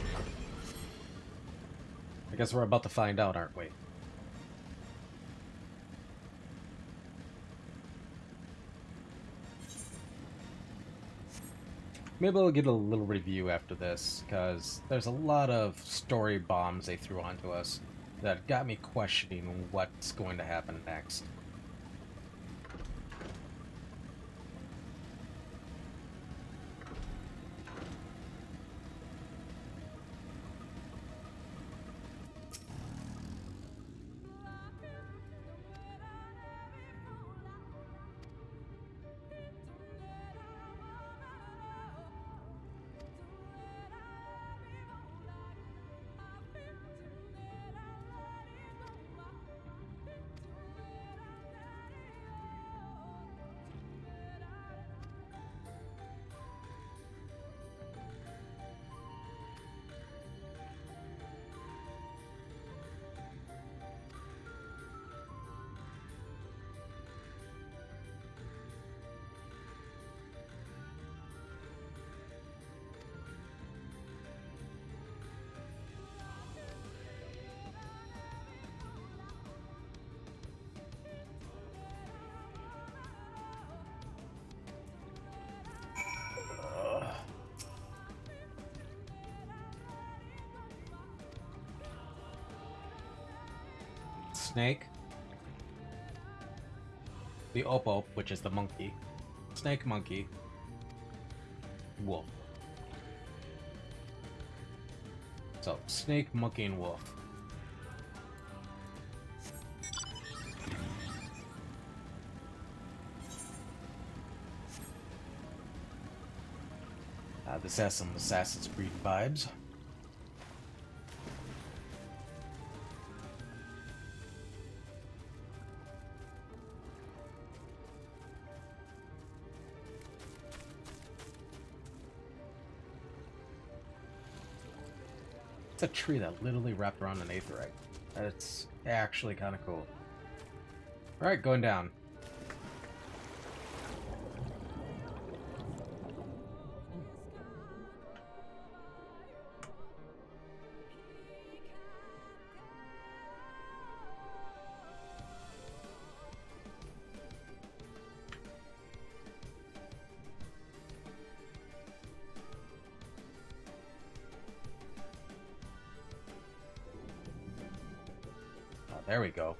I guess we're about to find out, aren't we? Maybe we'll get a little review after this, because there's a lot of story bombs they threw onto us that got me questioning what's going to happen next. snake. The Opop, which is the monkey. Snake, monkey. Wolf. So, snake, monkey, and wolf. Uh, this has some Assassin's Creed vibes. It's a tree that literally wrapped around an Aetheryte. That's actually kind of cool. Alright, going down. There we go.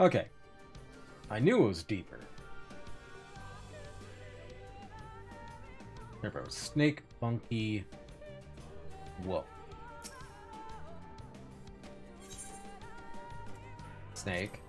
Okay. I knew it was deeper. Remember, it was snake, monkey, wolf. Snake.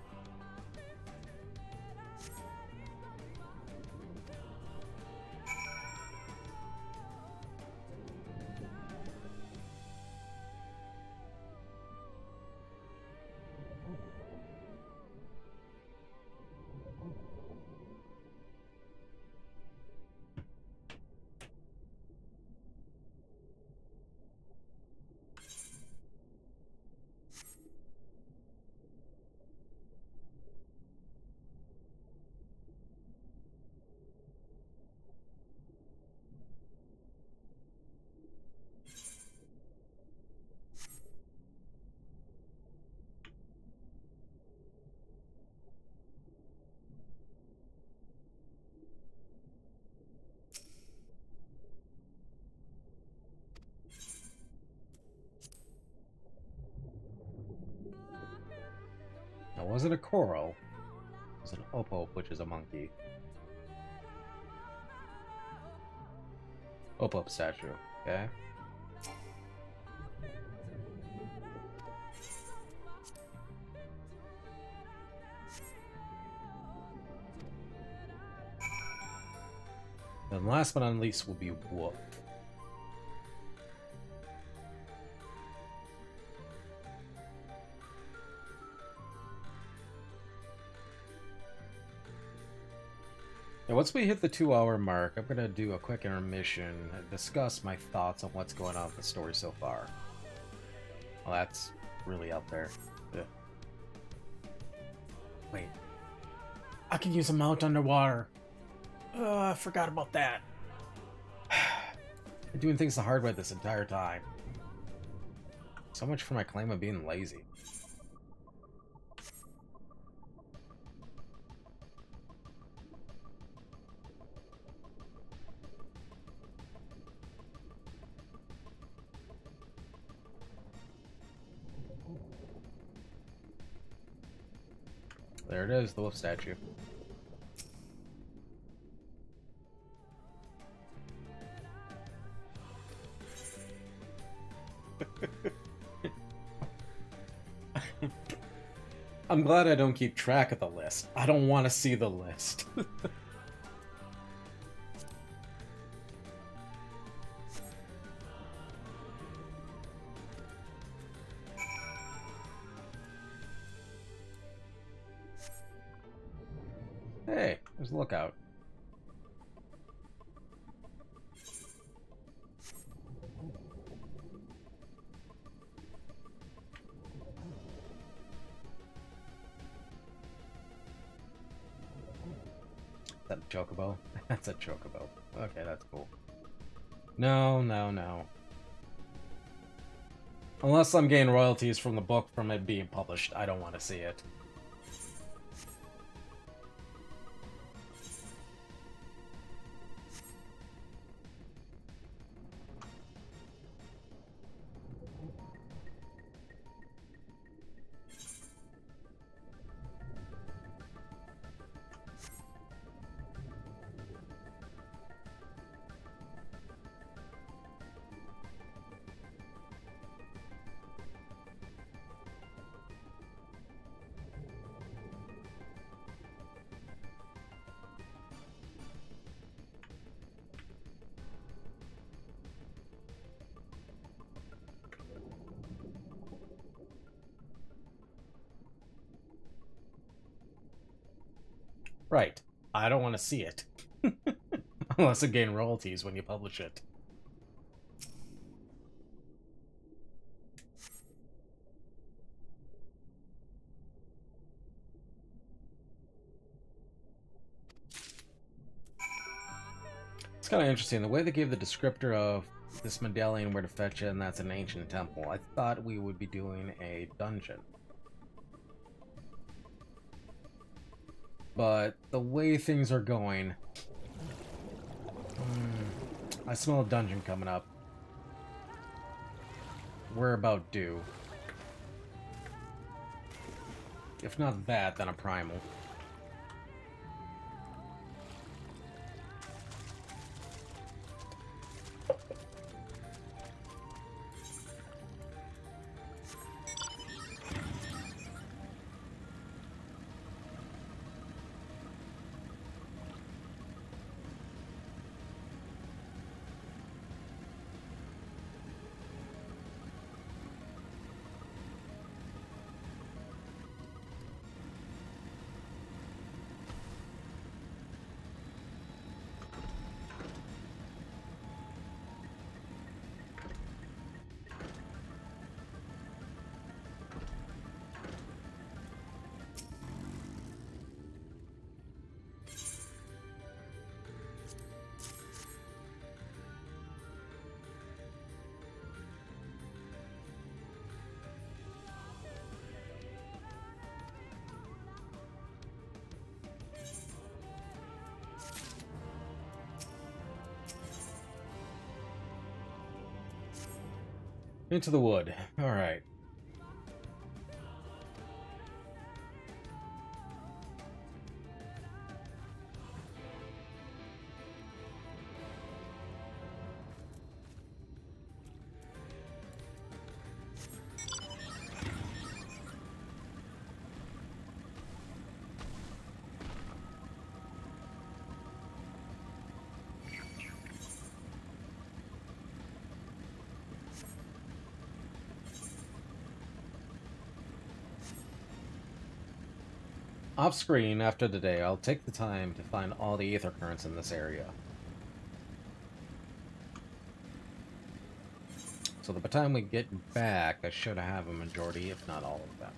Was it a coral? Was it an Opop, which is a monkey? Opop statue, okay. And last but not least will be wolf. Once we hit the two-hour mark, I'm going to do a quick intermission and discuss my thoughts on what's going on with the story so far. Well, that's really out there. Yeah. Wait. I can use a mount underwater. Oh, I forgot about that. I've been doing things the hard way this entire time. So much for my claim of being lazy. There it is, the wolf statue. I'm glad I don't keep track of the list. I don't want to see the list. Lookout. Is that a chocobo? That's a chocobo. Okay, that's cool. No, no, no. Unless I'm getting royalties from the book from it being published, I don't want to see it. Right. I don't want to see it. Unless it gain royalties when you publish it. It's kind of interesting, the way they gave the descriptor of this medallion where to fetch it, and that's an ancient temple. I thought we would be doing a dungeon. But the way things are going, mm, I smell a dungeon coming up. We're about due. If not that, then a primal. Into the wood. All right. Off screen after today, I'll take the time to find all the ether currents in this area. So by the time we get back, I should have a majority, if not all of them.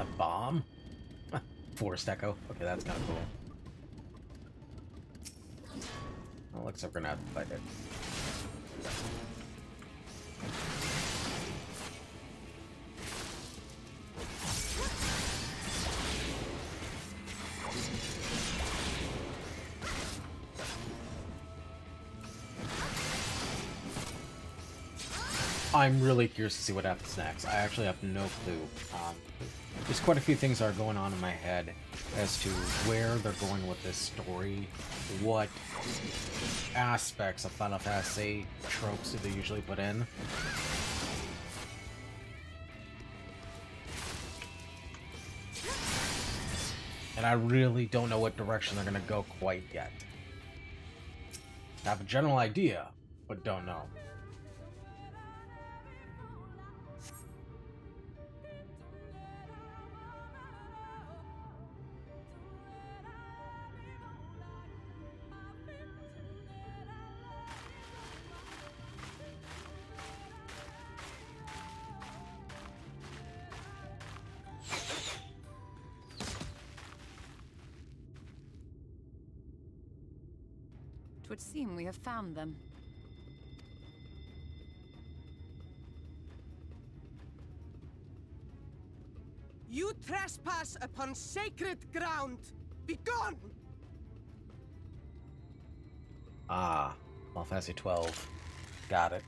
A bomb? Forest echo. Okay, that's kind of cool. Well, looks like we're gonna have to fight it. I'm really curious to see what happens next. I actually have no clue. Um, There's quite a few things that are going on in my head as to where they're going with this story, what aspects of Final Fantasy tropes do they usually put in. And I really don't know what direction they're going to go quite yet. I have a general idea, but don't know. It would seem we have found them. You trespass upon sacred ground! Begone! Ah, Final Fantasy twelve. Got it.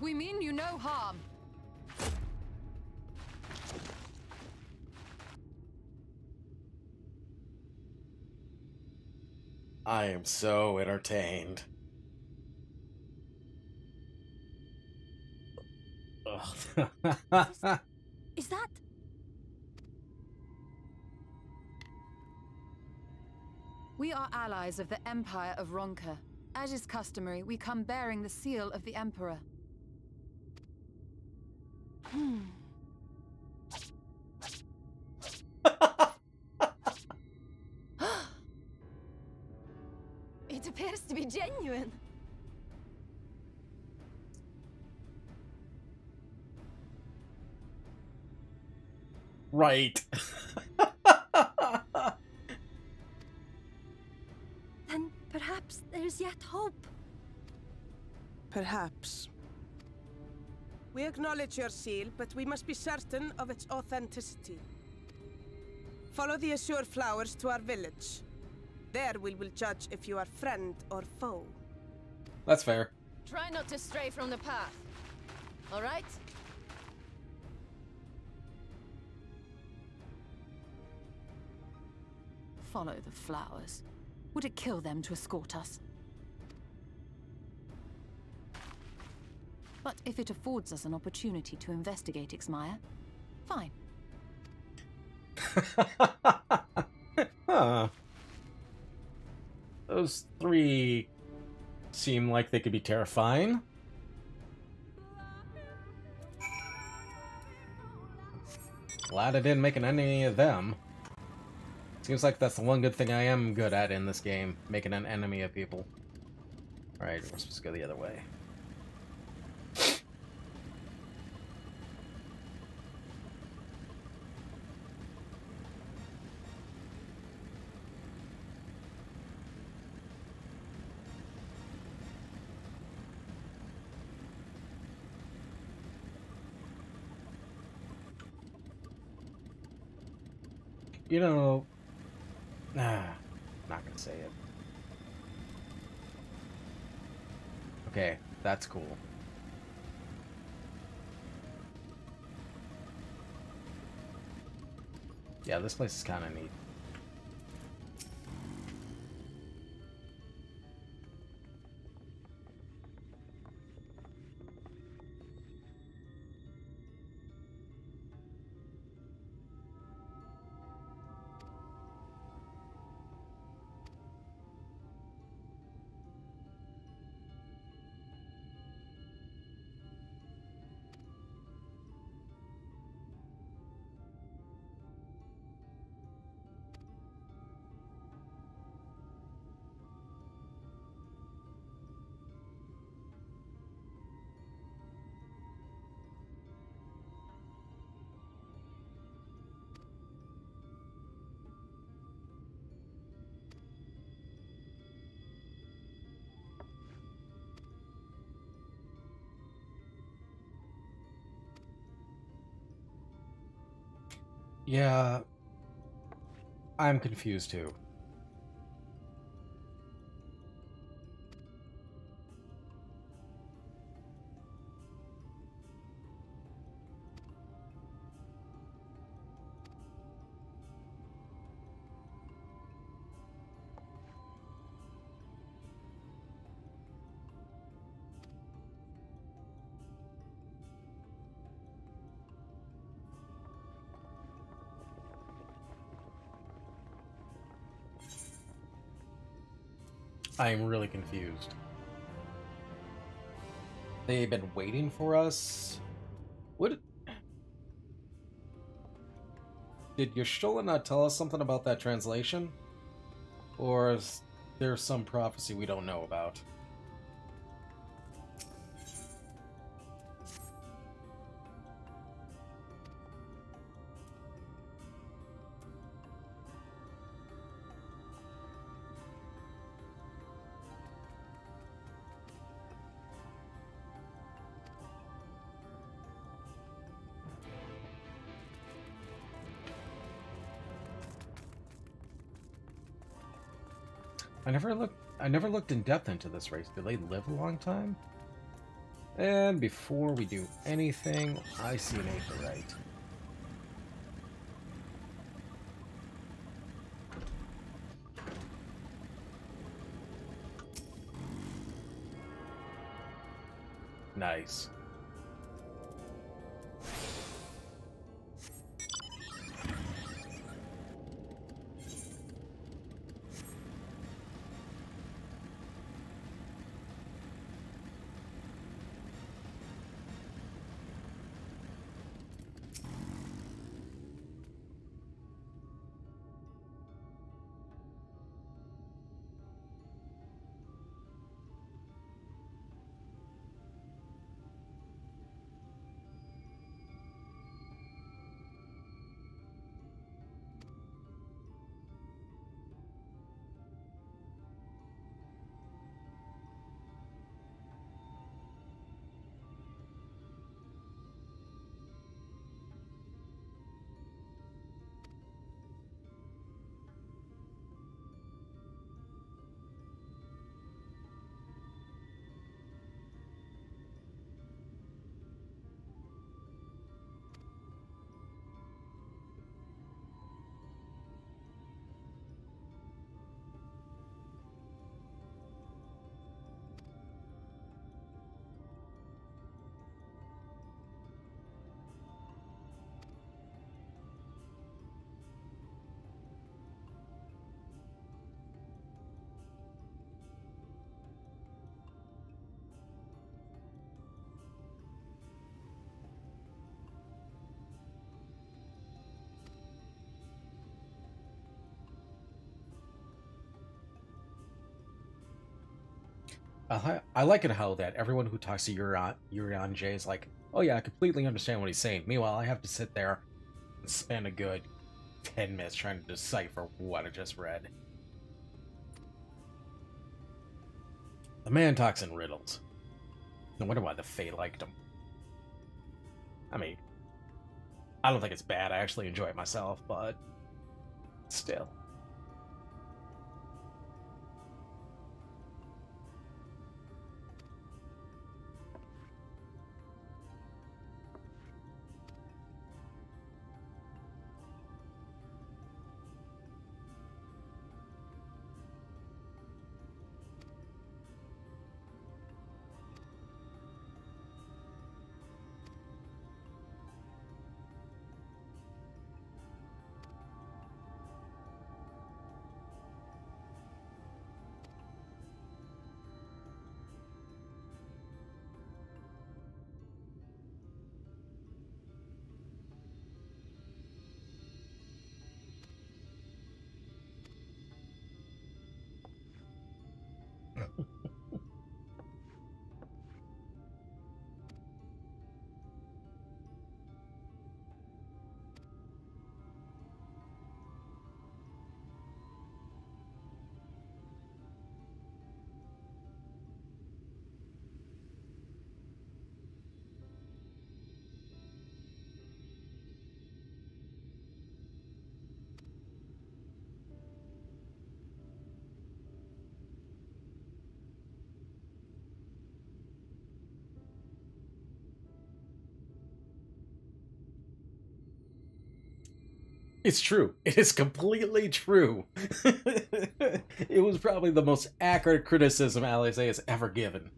We mean you no harm. I am so entertained. Ugh. Is that? We are allies of the Empire of Ronka. As is customary, we come bearing the seal of the Emperor. Hmm. It appears to be genuine. Right. Then perhaps there's yet hope. Perhaps. We acknowledge your seal, but we must be certain of its authenticity. Follow the azure flowers to our village. There we will judge if you are friend or foe. That's fair. Try not to stray from the path. All right? Follow the flowers. Would it kill them to escort us? But if it affords us an opportunity to investigate Ixmaya, fine. Huh. Those three seem like they could be terrifying. Glad I didn't make an enemy of them. Seems like that's the one good thing I am good at in this game, making an enemy of people. Alright, we're supposed to go the other way. You know, nah, I'm not gonna say it. Okay, that's cool. Yeah, this place is kind of neat. Yeah, I'm confused too. I'm really confused. They've been waiting for us? What? Did Yshtola not tell us something about that translation? Or is there some prophecy we don't know about? I never looked. I never looked in depth into this race. Did they live a long time? And before we do anything, I see an Aetheryte. Nice. Uh, I like it how that everyone who talks to Urianger is like, oh yeah, I completely understand what he's saying. Meanwhile, I have to sit there and spend a good ten minutes trying to decipher what I just read. The man talks in riddles. No wonder why the Fae liked him. I mean, I don't think it's bad. I actually enjoy it myself, but still. It's true. It is completely true. It was probably the most accurate criticism Alizé has ever given.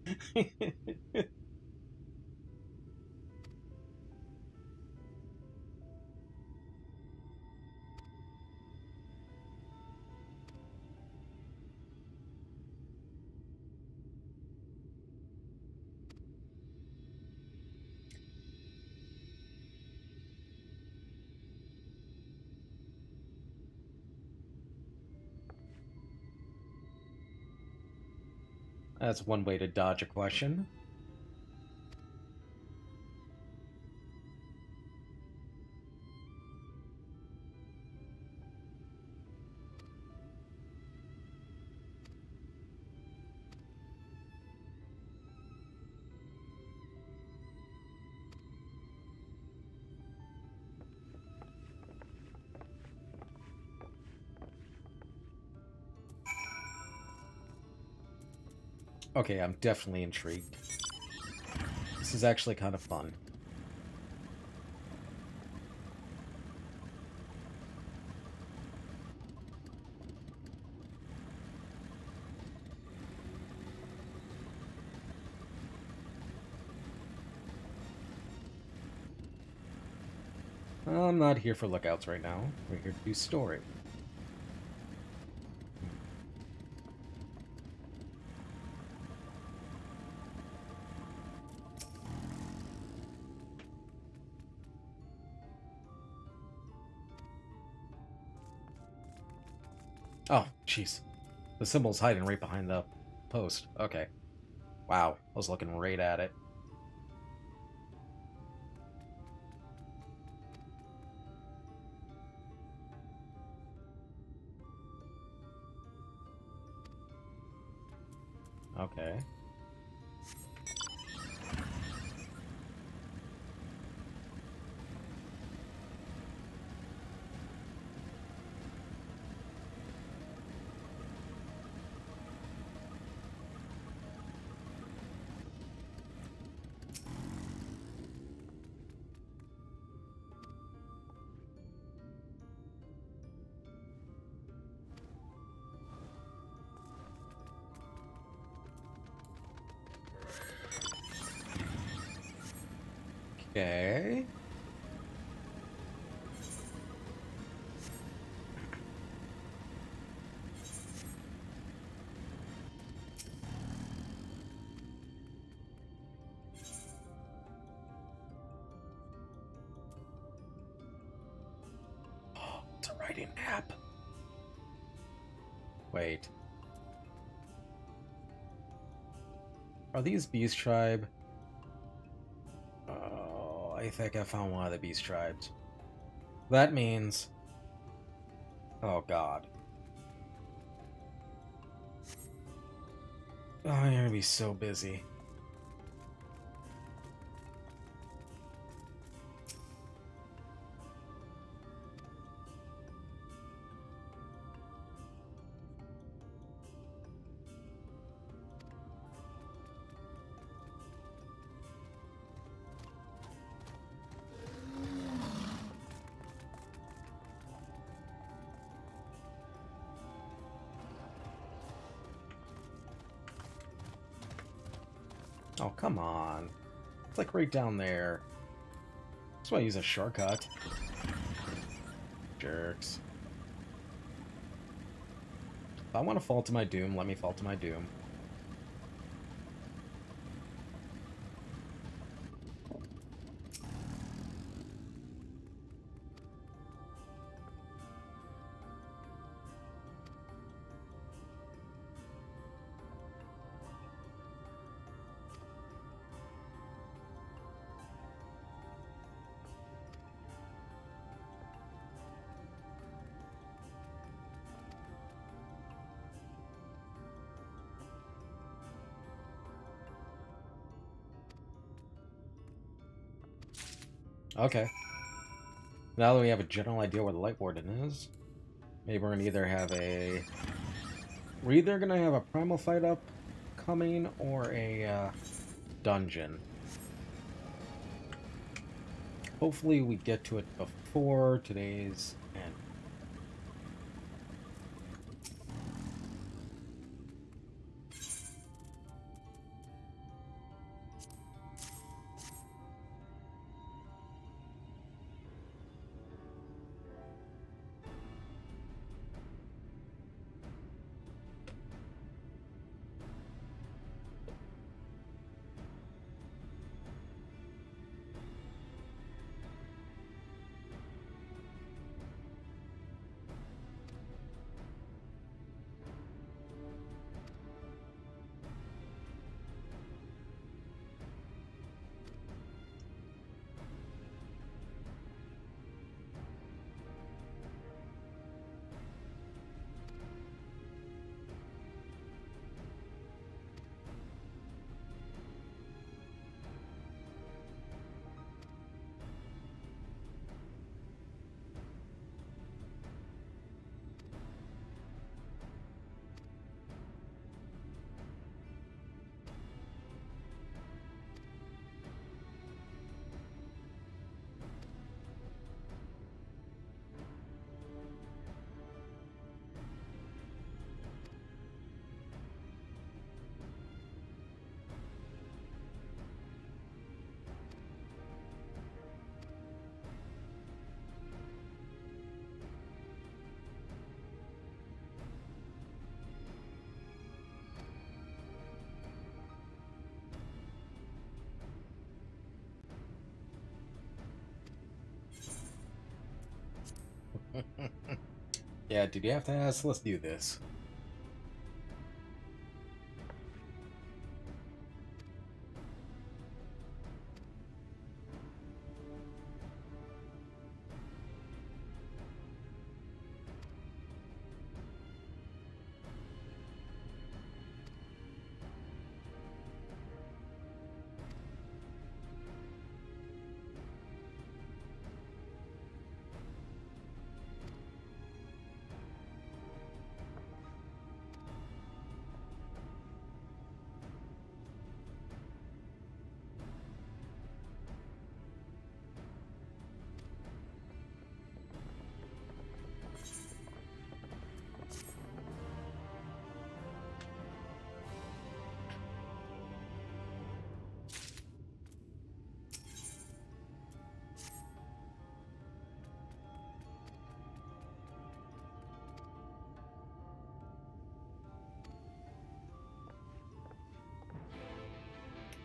That's one way to dodge a question. Okay, I'm definitely intrigued. This is actually kind of fun. I'm not here for lookouts right now. We're here to do story. Oh, jeez. The symbol's hiding right behind the post. Okay. Wow. I was looking right at it. Okay. Okay. Oh, it's a writing app. Wait. Are these Beast Tribe? I think I found one of the beast tribes. That means... Oh god. Oh, I'm gonna be so busy. Oh, come on. It's like right down there. That's why I use a shortcut. Jerks. If I want to fall to my doom, let me fall to my doom. Okay. Now that we have a general idea where the Light Warden is, maybe we're gonna either have a... We're either gonna have a primal fight up coming or a uh, dungeon. Hopefully we get to it before today's end. Yeah, did you have to ask? Let's do this.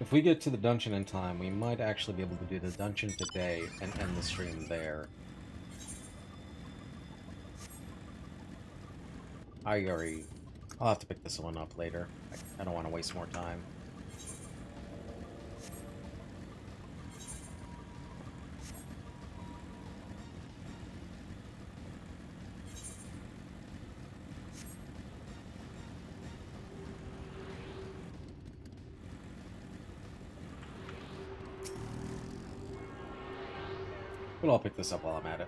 If we get to the dungeon in time, we might actually be able to do the dungeon today and end the stream there. I already... I'll have to pick this one up later. I don't want to waste more time. But I'll pick this up while I'm at it.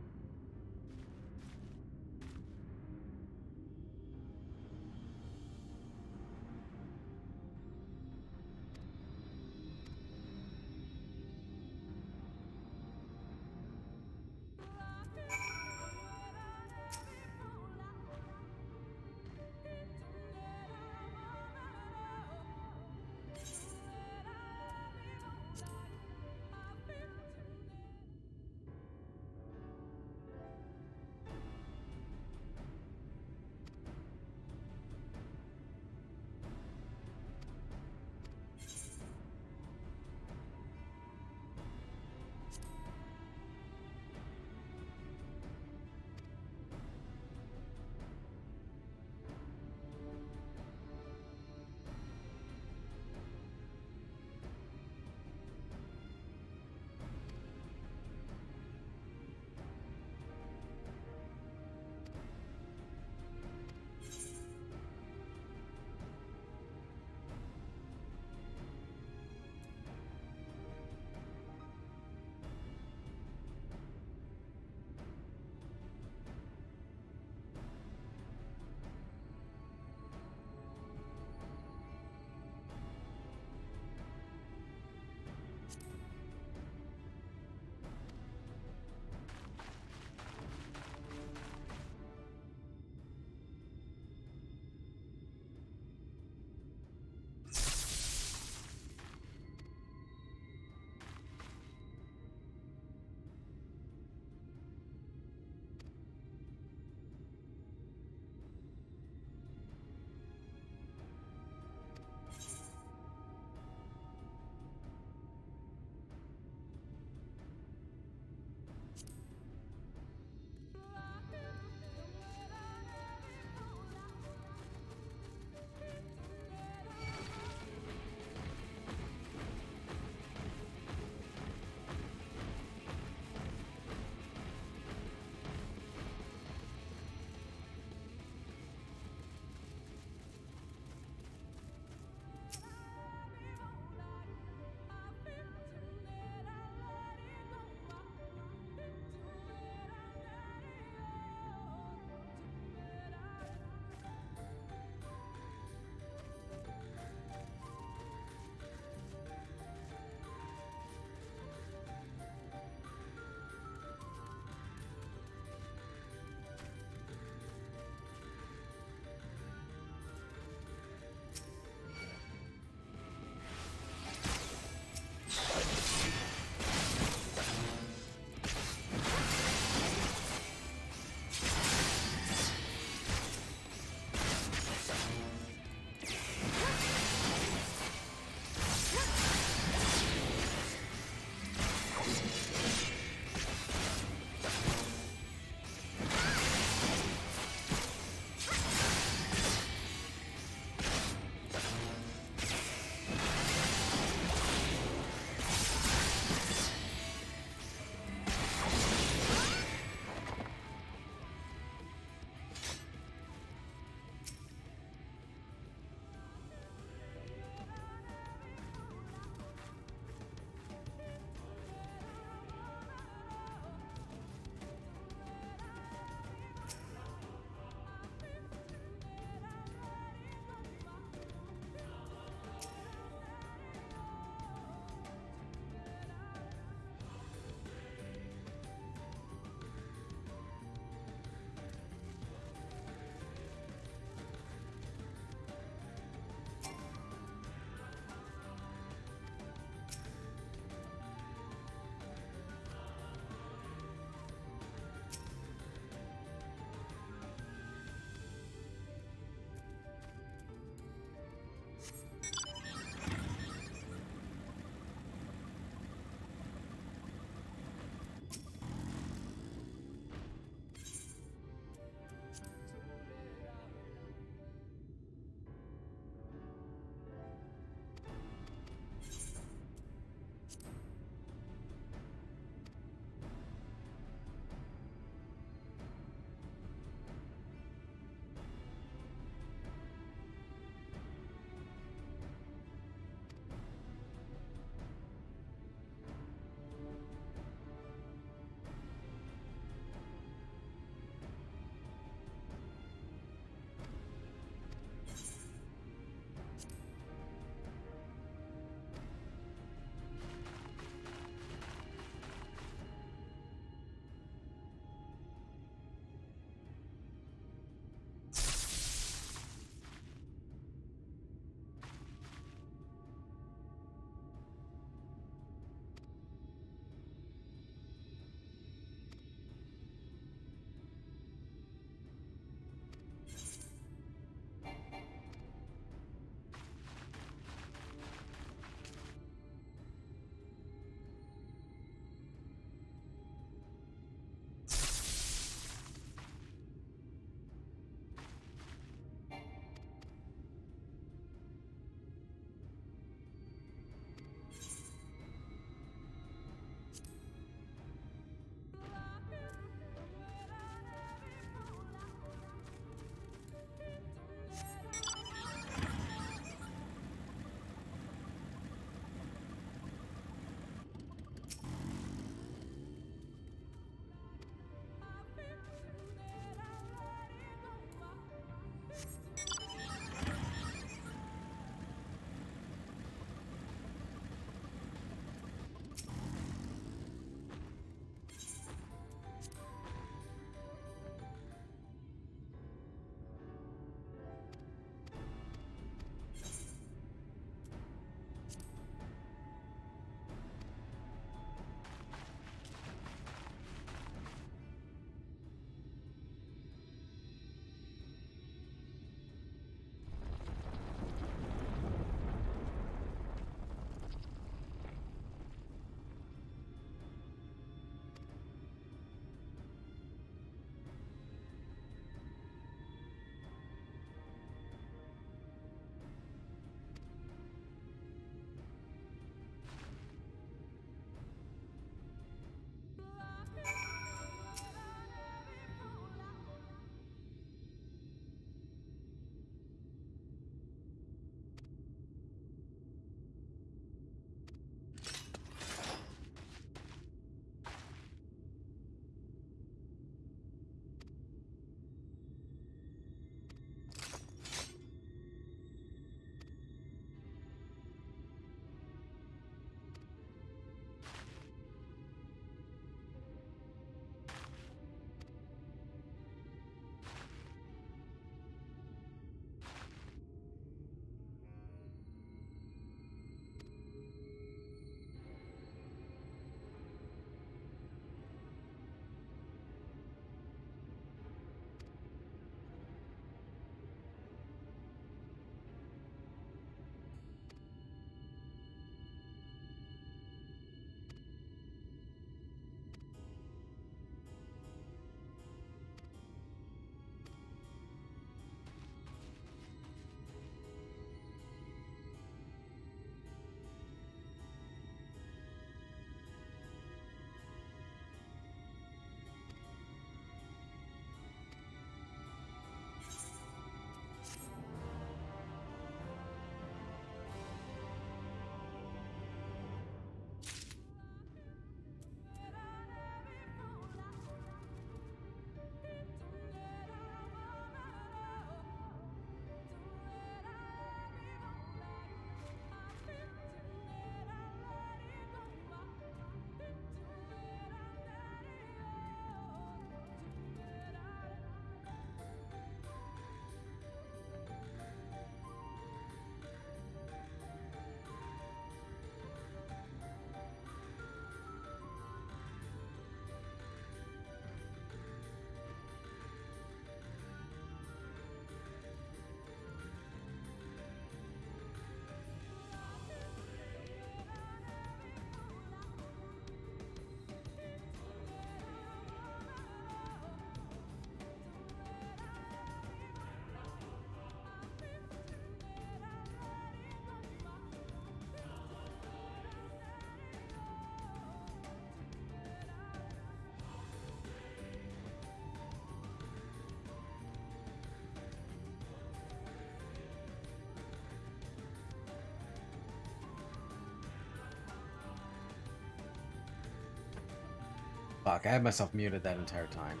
Fuck, I had myself muted that entire time.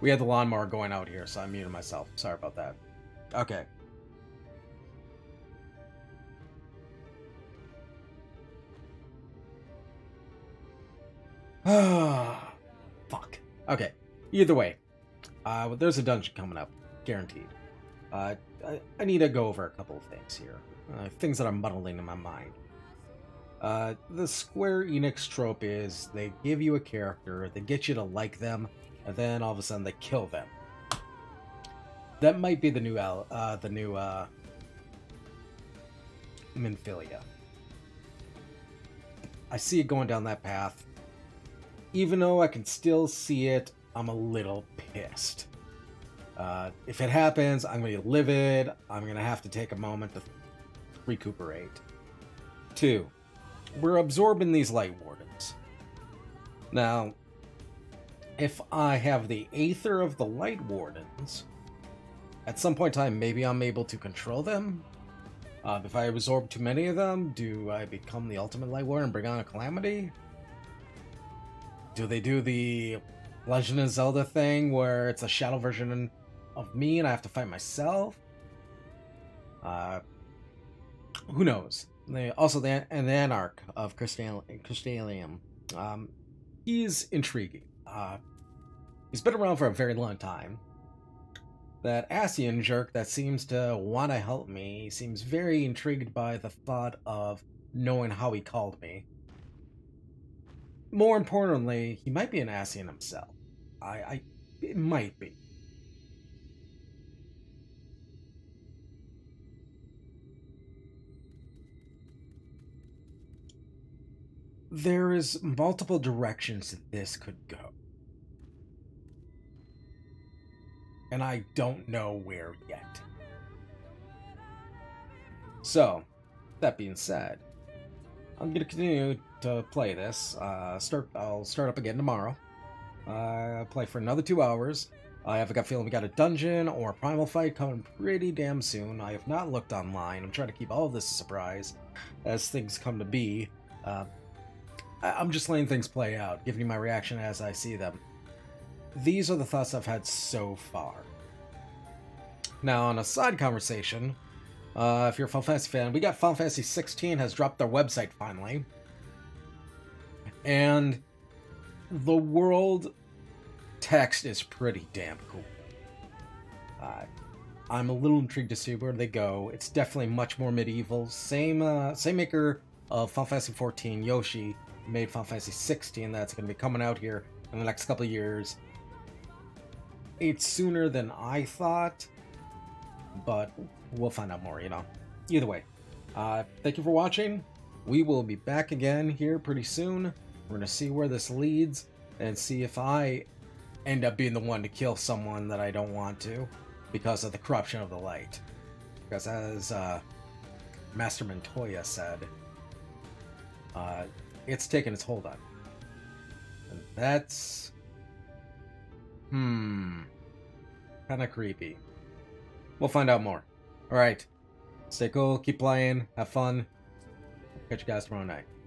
We had the lawnmower going out here, so I muted myself. Sorry about that. Okay. Fuck. Okay. Either way, uh, there's a dungeon coming up, guaranteed. Uh, I, I need to go over a couple of things here. Uh, things that I'm muddling in my mind. Uh, the Square Enix trope is they give you a character, they get you to like them, and then all of a sudden they kill them. That might be the new Al uh, the new uh, Minfilia. I see it going down that path. Even though I can still see it, I'm a little pissed. Uh, if it happens, I'm going to be livid. I'm going to have to take a moment to recuperate. Two, we're absorbing these Light Wardens. Now, if I have the Aether of the Light Wardens, at some point in time, maybe I'm able to control them. Uh, if I absorb too many of them, do I become the ultimate Light Warden and bring on a calamity? Do they do the Legend of Zelda thing where it's a shadow version of me and I have to fight myself? Uh, who knows? They, also, the, and the Anarch of Crystarium. Um, he's intriguing. Uh, he's been around for a very long time. That Asian jerk that seems to want to help me seems very intrigued by the thought of knowing how he called me. More importantly, he might be an Asian himself. I, I, it might be. There is multiple directions that this could go. And I don't know where yet. So, that being said, I'm going to continue to play this. Uh, start. I'll start up again tomorrow. Uh, play for another two hours. I have a gut feeling we got a dungeon or a primal fight coming pretty damn soon. I have not looked online. I'm trying to keep all of this a surprise as things come to be. Uh, I'm just letting things play out, giving you my reaction as I see them. These are the thoughts I've had so far. Now, on a side conversation, uh, if you're a Final Fantasy fan, we got Final Fantasy sixteen has dropped their website finally. And the world text is pretty damn cool. Uh, I'm a little intrigued to see where they go. It's definitely much more medieval. Same, uh, same maker of Final Fantasy fourteen, Yoshi, made Final Fantasy sixteen. That's going to be coming out here in the next couple of years. It's sooner than I thought, but we'll find out more, you know. Either way, uh, thank you for watching. We will be back again here pretty soon. We're going to see where this leads and see if I end up being the one to kill someone that I don't want to because of the corruption of the light. Because as uh, Master Matoya said, uh, it's taken its hold on me. And that's, hmm, kind of creepy. We'll find out more. All right. Stay cool. Keep playing. Have fun. Catch you guys tomorrow night.